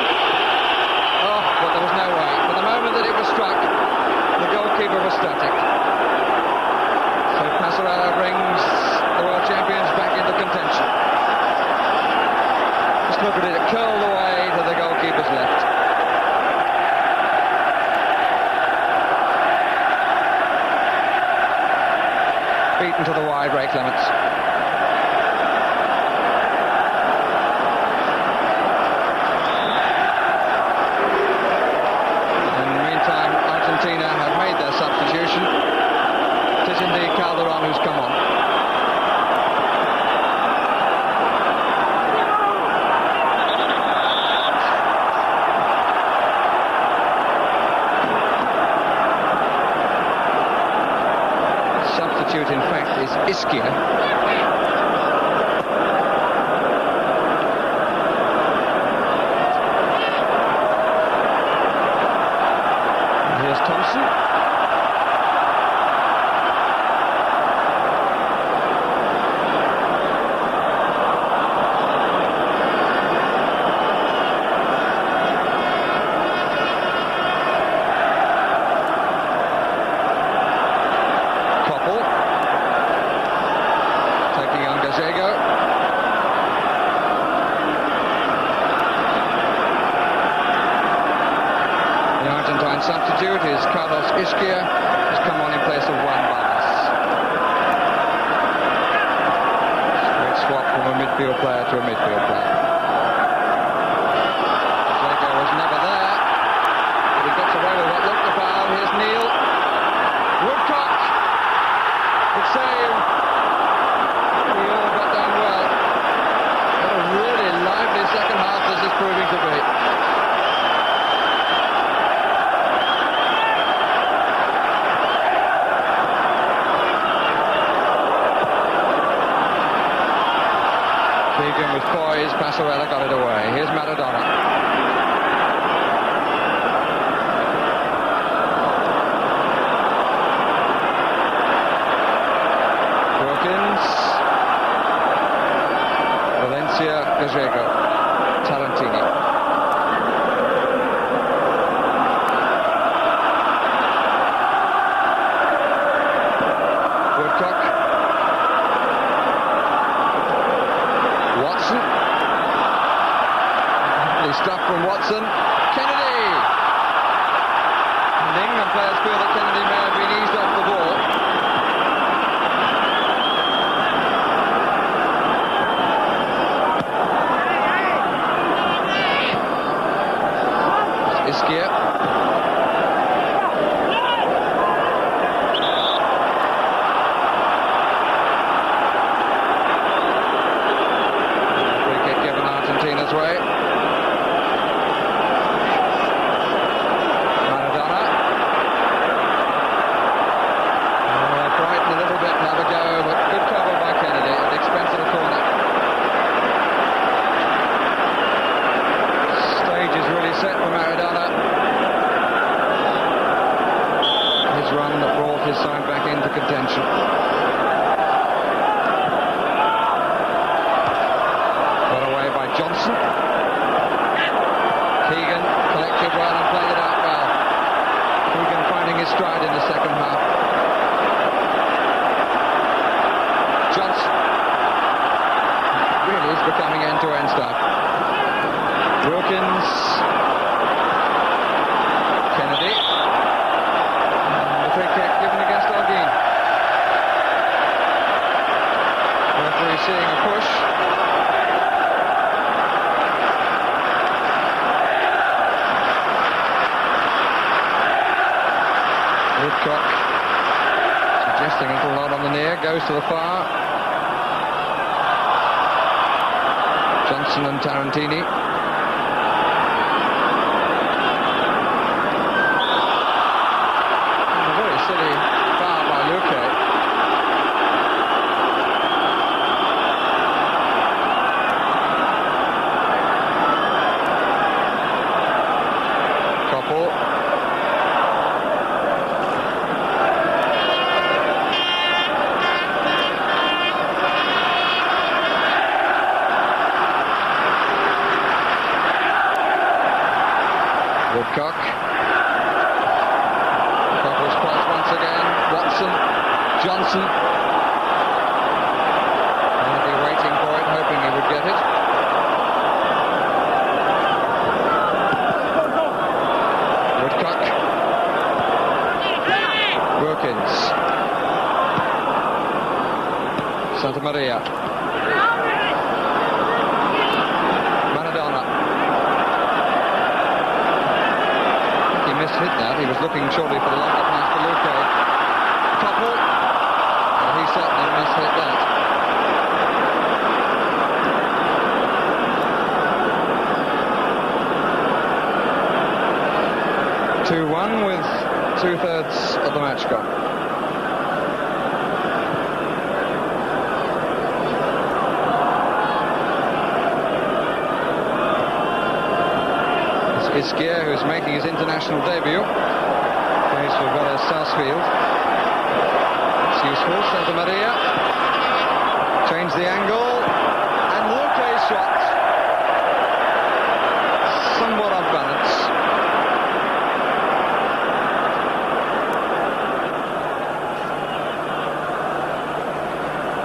Oh, but there was no way. For the moment that it was struck, the goalkeeper was static. So Passarella brings the world champions back into contention. Just look at it, it curled away to the goalkeeper's left. Beaten to the wide, Ray Clemence. And in the meantime, Argentina have made their substitution. It is indeed Calderon who's come on. Substitute, in fact, is Ischia. Here's Thompson. player to a midfield player. De Giego was never there, but he gets away with what looked the foul. Here's Neal. Woodcock could save. He all got down well. What a really lively second half this is proving to be. Keegan was poised, Passarella got it away. Here's Maradona. Wilkins. Valencia, Gallego, Tarantini. Woodcock. Watson, lovely stuff from Watson. Kennedy, and the England players feel that Kennedy may have been eased off the ball. Ischia. Way. Maradona. Oh, Brighton a little bit, another go, but good cover by Kennedy at the expense of the corner. Stage is really set for Maradona. His run that brought his side back into contention. Johnson. Keegan collected well and played it out well. Keegan finding his stride in the second half. Johnson really is becoming end-to-end stuff. Wilkins. Kennedy. And the free kick given against Olguin. Referee seeing a push. Woodcock suggesting a little nod on the near, goes to the far. Johnson and Tarantini. And a very silly foul by Luque. Coppell. Woodcock. Coppell's cross once again. Watson. Johnson. He'll be waiting for it, hoping he would get it. Woodcock. Wilkins. Santa Maria. Maradona. Hit that, he was looking surely for the longer pass to Luque. Coppell, well, he certainly must hit that. two one with two-thirds of the match gone. Ischia, who's making his international debut, plays for Valencia. It's useful. Santa Maria change the angle, and Luque's shot somewhat off balance.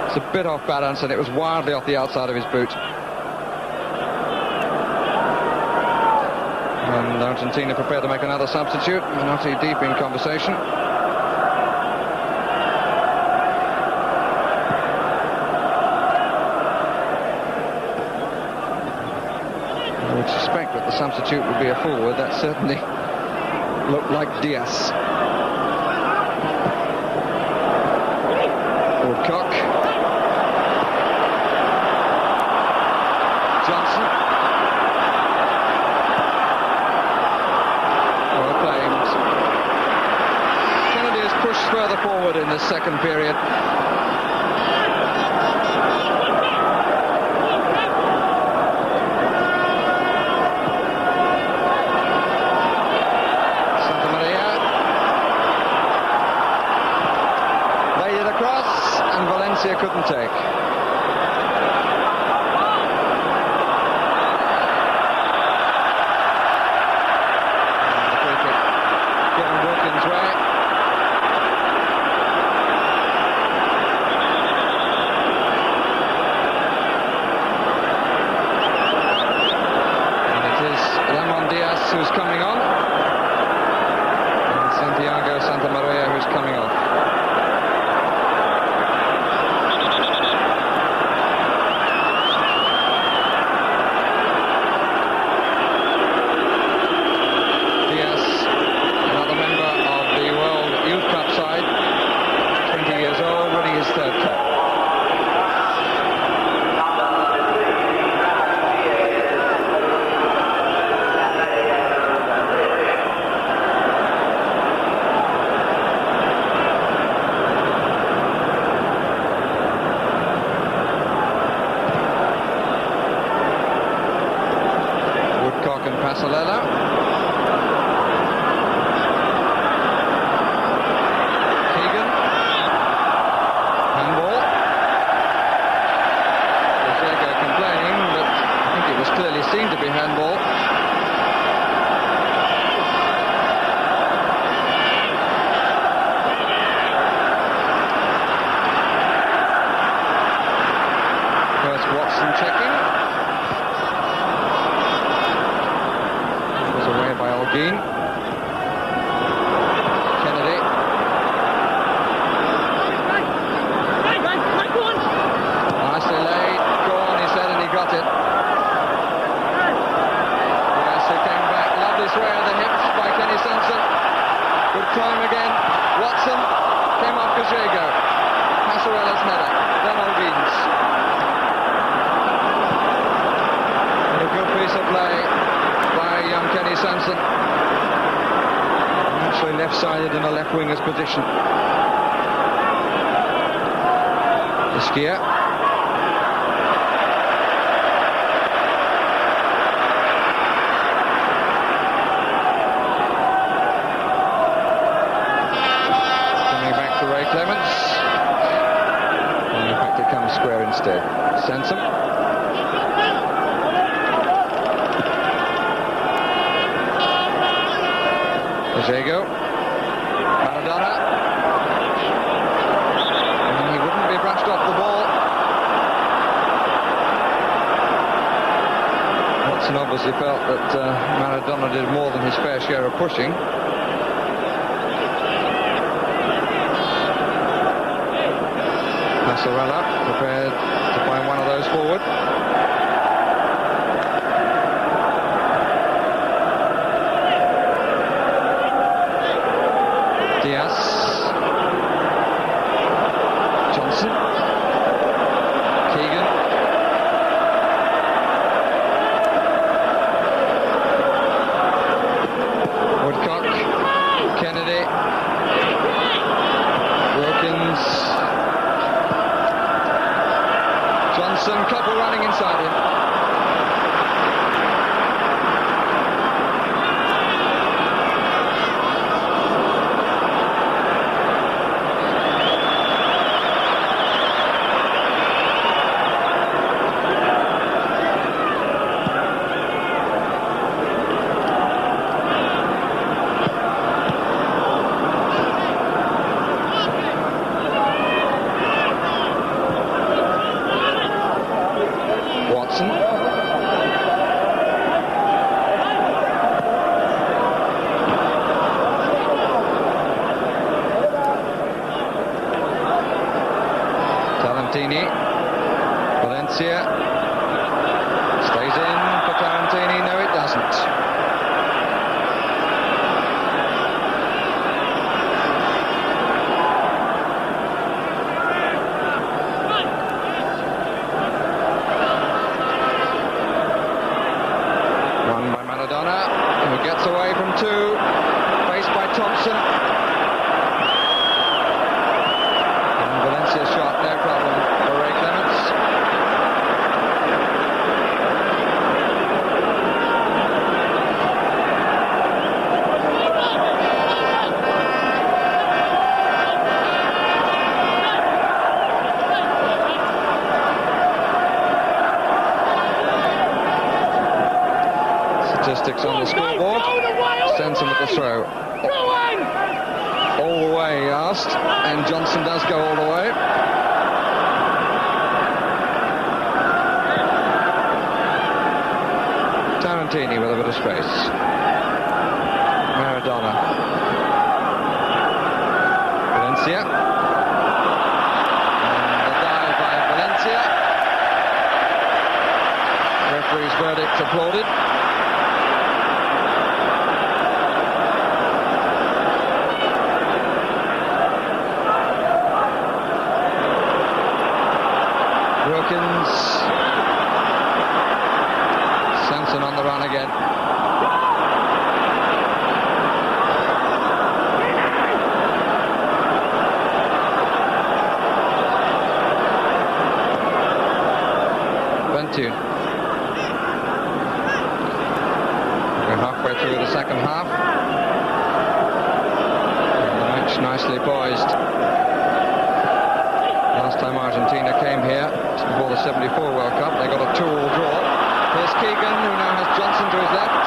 It's a bit off balance, and it was wildly off the outside of his boot. And Argentina prepared to make another substitute. Menotti deep in conversation. substitute would be a forward, that certainly looked like Diaz. Woodcock. Johnson. Well claimed. Kennedy has pushed further forward in the second period. Couldn't take. And the free kick Kevin Wilkins' way. And it is Ramon Diaz who's coming on, and Santiago Santa Maria who's coming off. Diego Maradona, and he wouldn't be brushed off the ball. Watson obviously felt that uh, Maradona did more than his fair share of pushing. Passarella prepared to find one of those forward. Valencia stays in for Tarantini. No, it doesn't. statistics on the scoreboard. Sends him at the throw. All the way, he asked, and Johnson does go all the way. Tarantini with a bit of space. Maradona. Valencia. And the dive by Valencia. Referee's verdict applauded. Wilkins, Sansom on the run again. Van Tuyne. We're halfway through the second half. The match nicely poised. Last time Argentina came here, before the seventy-four World Cup, they got a two-all draw. Here's Keegan, who now has Johnson to his left.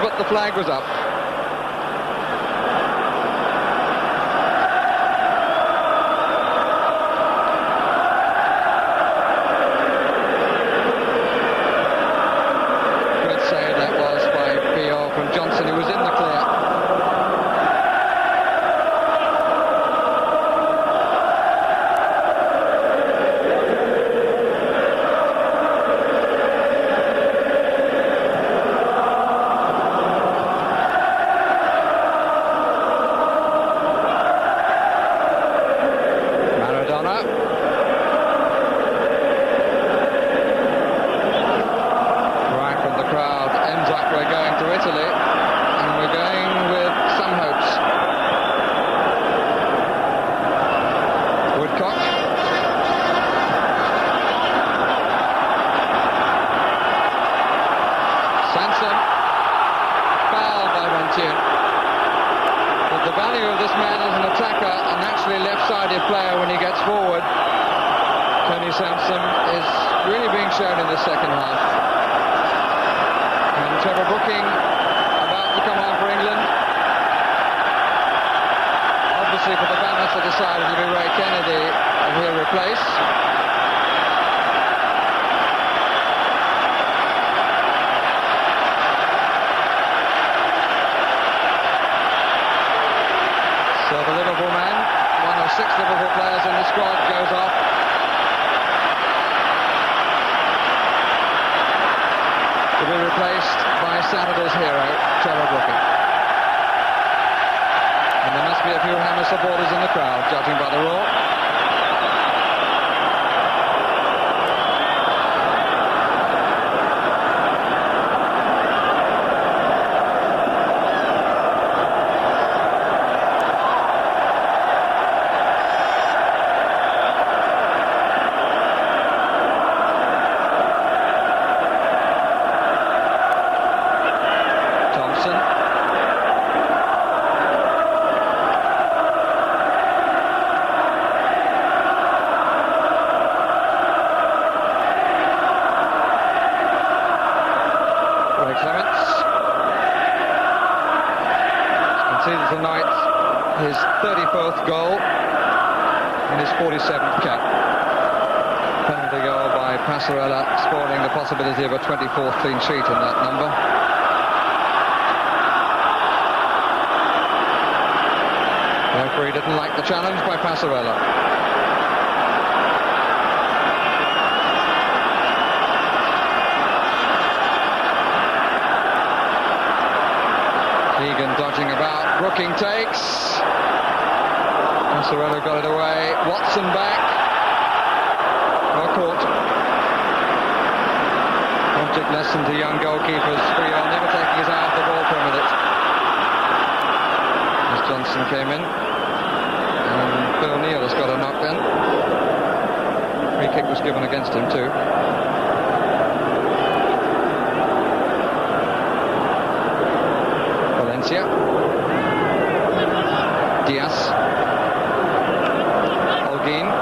But the flag was up. Good save that was by Fiol from Johnson, who was in the clear. particularly left-sided player when he gets forward. Kenny Sansom is really being shown in the second half. And Trevor Brooking about to come on for England. Obviously for the balance of the side it will be Ray Kennedy and he'll replace. So the Liverpool man, one of six Liverpool players in the squad, goes off. To be replaced by Saturday's hero, Trevor Brooking. And there must be a few Hammers supporters in the crowd, judging by the roar. Possibility of a twenty-fourth clean sheet in that number. The referee didn't like the challenge by Passarella. Keegan dodging about, Brooking takes. Passarella got it away, Watson back. Well caught. Lesson to young goalkeepers, Fiol never taking his eye off the ball for a minute. As Johnson came in, and Bill Neal has got a knock then. Free kick was given against him too. Valencia. Diaz. Olguin.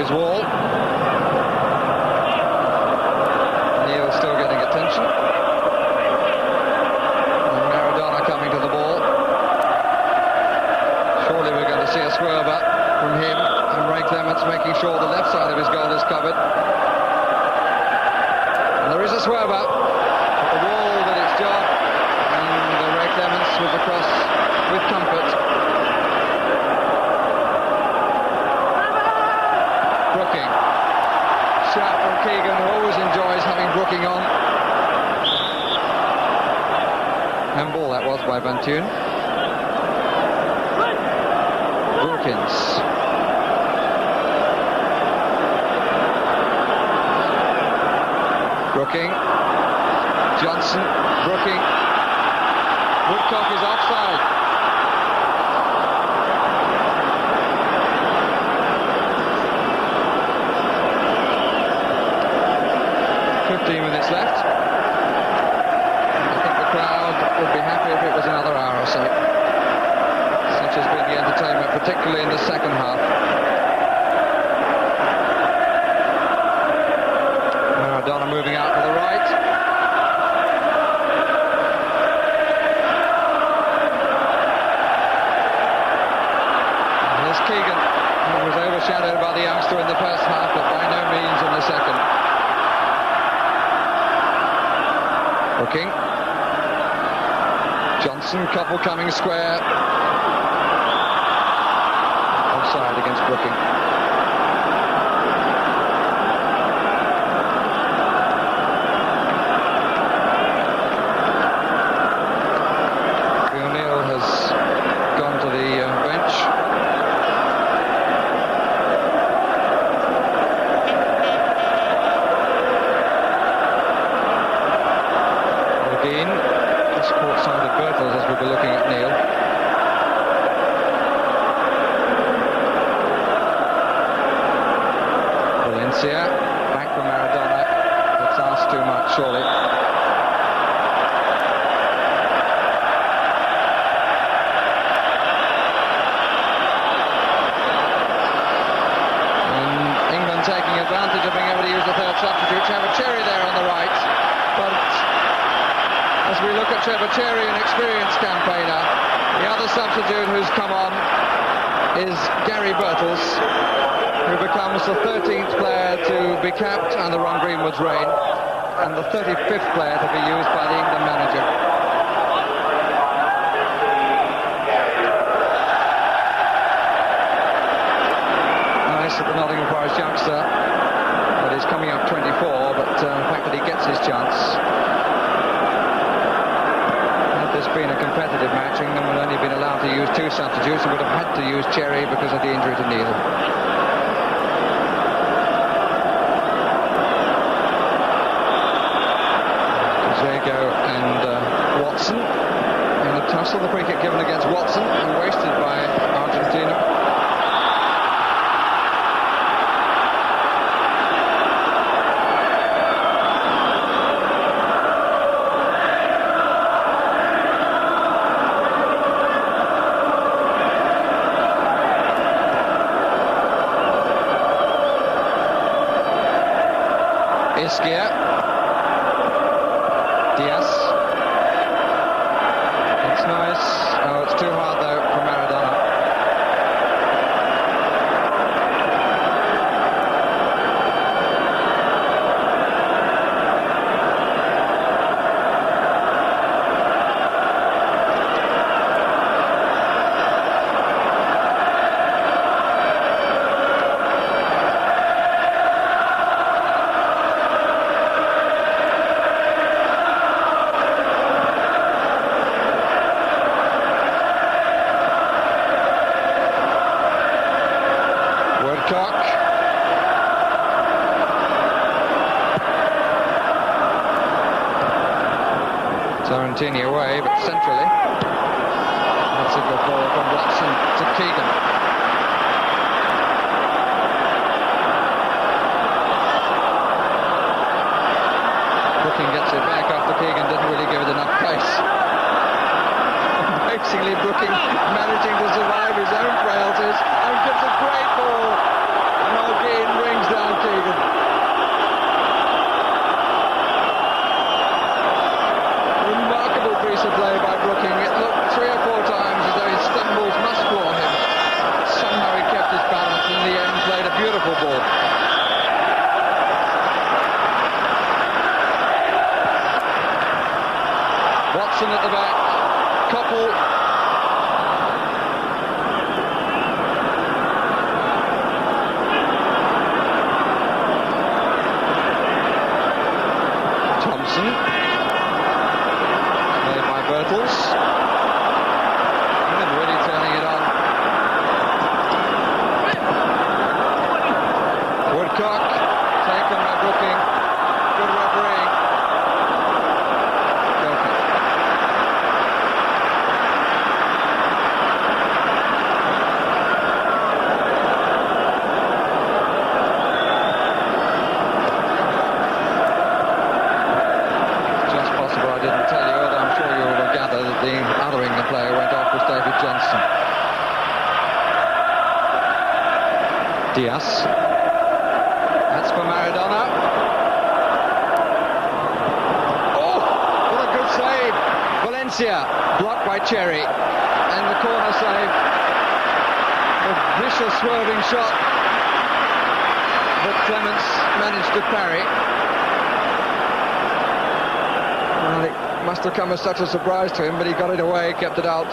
His wall. Neal still getting attention. And Maradona coming to the ball. Surely we're going to see a swerve up from him, and Ray Clemence making sure the left side of his goal is covered. And there is a swerve up. The wall did its job, and Ray Clemence with the cross with comfort. Brooking. Shout from Keegan, who always enjoys having Brooking on. Handball that was by Van Tuyne. Wilkins. Brooking. Johnson. Brooking. Woodcock is offside. fifteen minutes left. I think the crowd would be happy if it was another hour or so. Such has been the entertainment, particularly in the second half. Maradona moving out to the right. And here's Keegan, who was overshadowed by the youngster in the first half, but by no means in the second. Brooking, Johnson, couple coming square, offside against Brooking. O'Neill has gone to the uh, bench. Caught side of Birtles as we'll be looking at Neal. who's come on is Gary Birtles, who becomes the thirteenth player to be capped under Ron Greenwood's reign, and the thirty-fifth player to be used by the England manager. At the Nottingham Forest youngster, but he's coming up twenty-four, but uh, the fact that he gets his chance. Had this been a competitive match, England would only have been allowed to use two substitutes and would have had to use Cherry because of the injury to Neal. De Giego and uh, Watson in a tussle. The free kick given against Watson and wasted by Argentina. Tarantini away, but centrally. That's a good ball from Watson to Keegan. Brooking gets it back after Keegan didn't really give it enough place. Basically, Brooking managing to survive his own frailties and gives a great ball. And Olguin rings down Keegan. Piece of play by Brooking. It looked three or four times as though his stumbles must floor him. Somehow he kept his balance and in the end played a beautiful ball. Watson at the back. Coppell. Thompson. Birtles, and really turning it on. Woodcock, taken by Brooking, good referee. Okay. Just possible I didn't tell you, although I'm sure you'll that the other England player went off was David Johnson. Diaz. That's for Maradona. Oh, what a good save. Valencia, blocked by Cherry. And the corner save. A vicious swerving shot. But Clemence managed to parry. Well, it must have come as such a surprise to him, but he got it away, kept it out.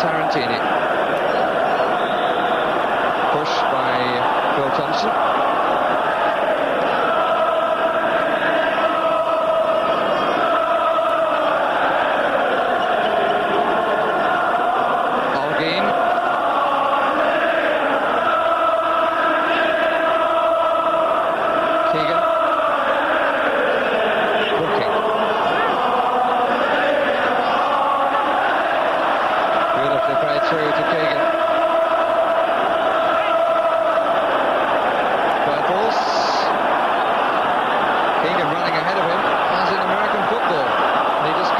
Tarantini. Pushed by Phil Thompson.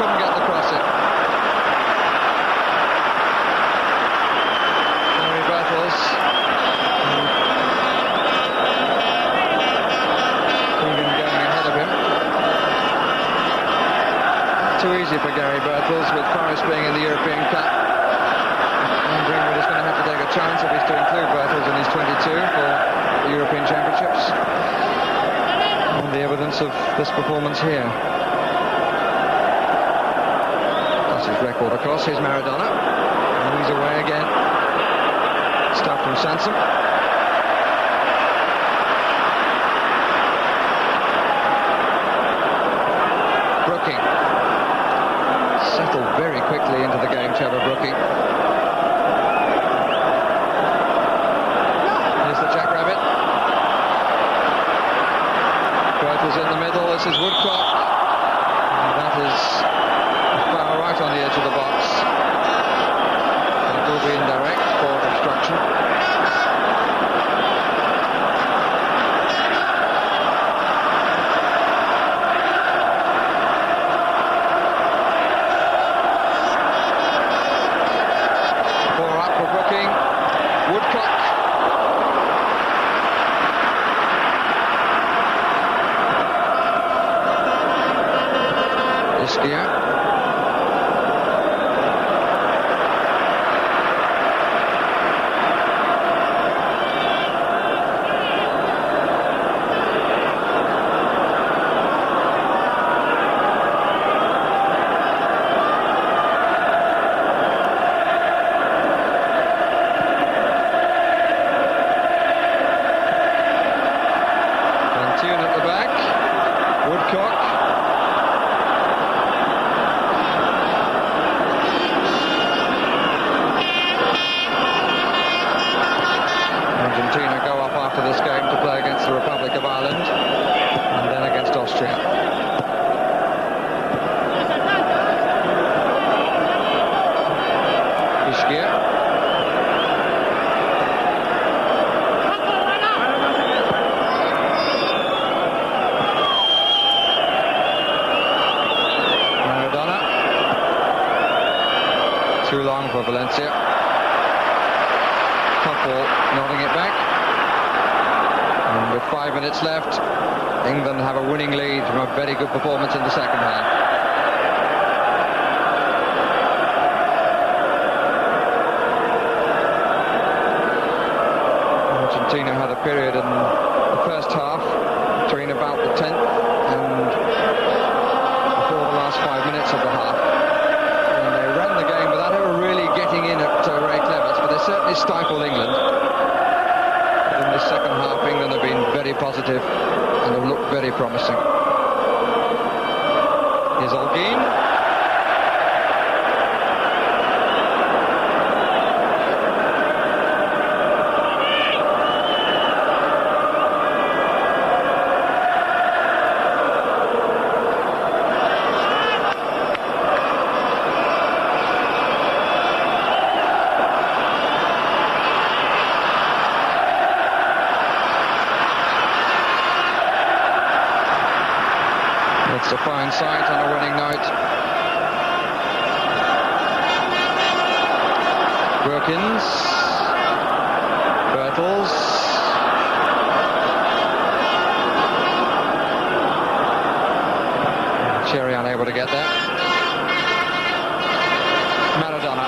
Couldn't get across it. Birtles, with Forrest being in the European Cup. And Greenwood is going to have to take a chance if he's to include Birtles in his twenty-two for the European Championships. And the evidence of this performance here. That's his record across. Here's Maradona. And he's away again. Stuff from Sansom. Settled very quickly into the game, Chababrookie. Here's the Jackrabbit. Birtles in the middle. This is Woodcock. And that is far right on the edge of the box. It will be indirect for obstruction. Valencia. Coppell nodding it back. And with five minutes left, England have a winning lead from a very good performance in the second half. Argentina had a period in the first half between about the tenth and before the last five minutes of the half. Certainly stifled England, but in the second half England have been very positive and have looked very promising. Here's Olguin. It's a fine sight on a winning night. Wilkins, Birtles, Cherry unable to get there. Maradona,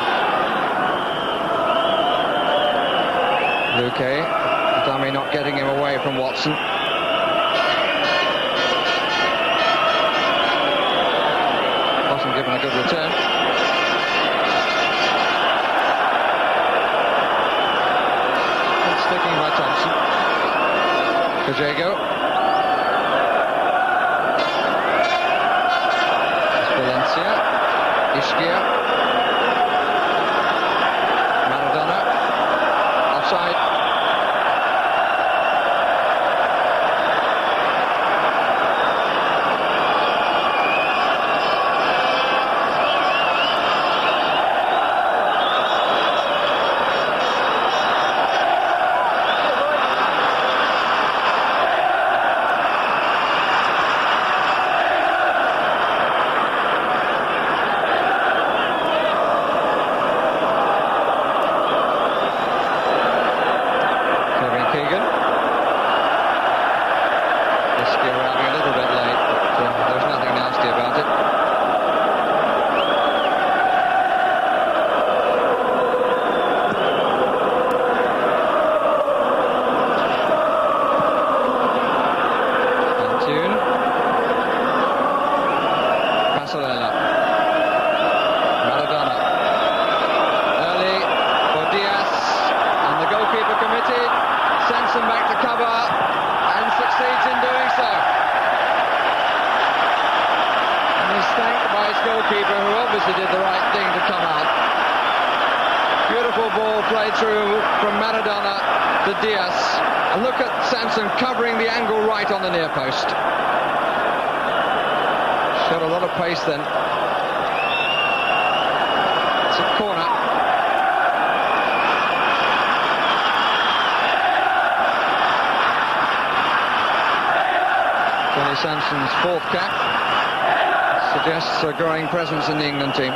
Luque, dummy not getting him away from Watson. Given a good return. Good sticking by Thompson. De Giego. Valencia. Ischia. Maradona. Offside. played through from Maradona to Diaz. And look at Sansom covering the angle right on the near post. Showed a lot of pace then. It's a corner. Kenny Sansam's fourth cap suggests a growing presence in the England team.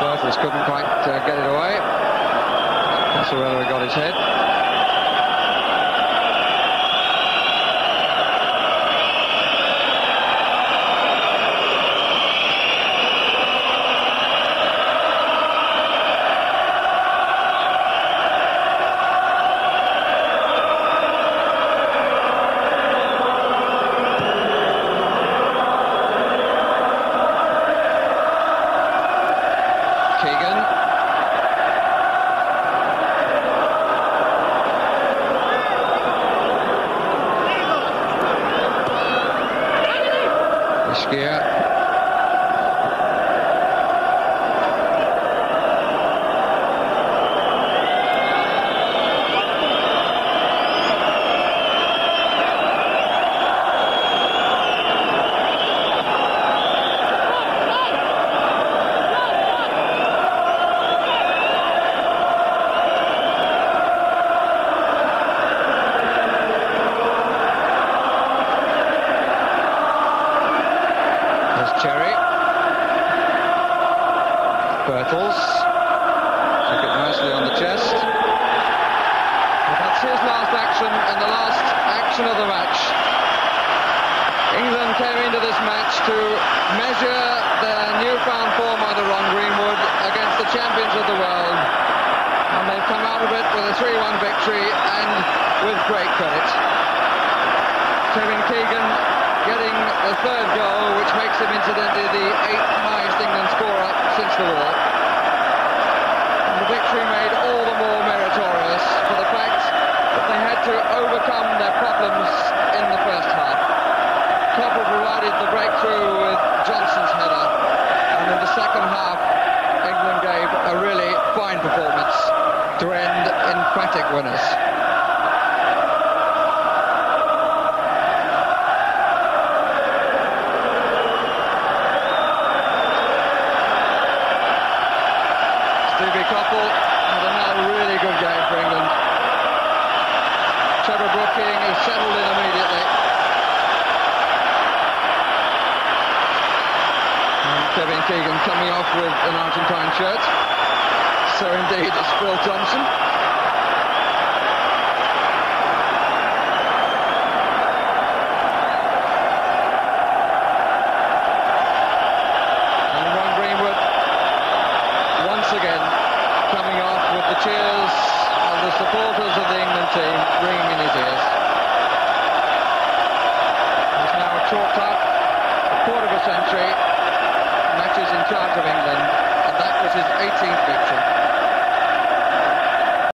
Birtles couldn't quite uh, get it away. Passarella got his head. Century matches in charge of England, and that was his eighteenth victory.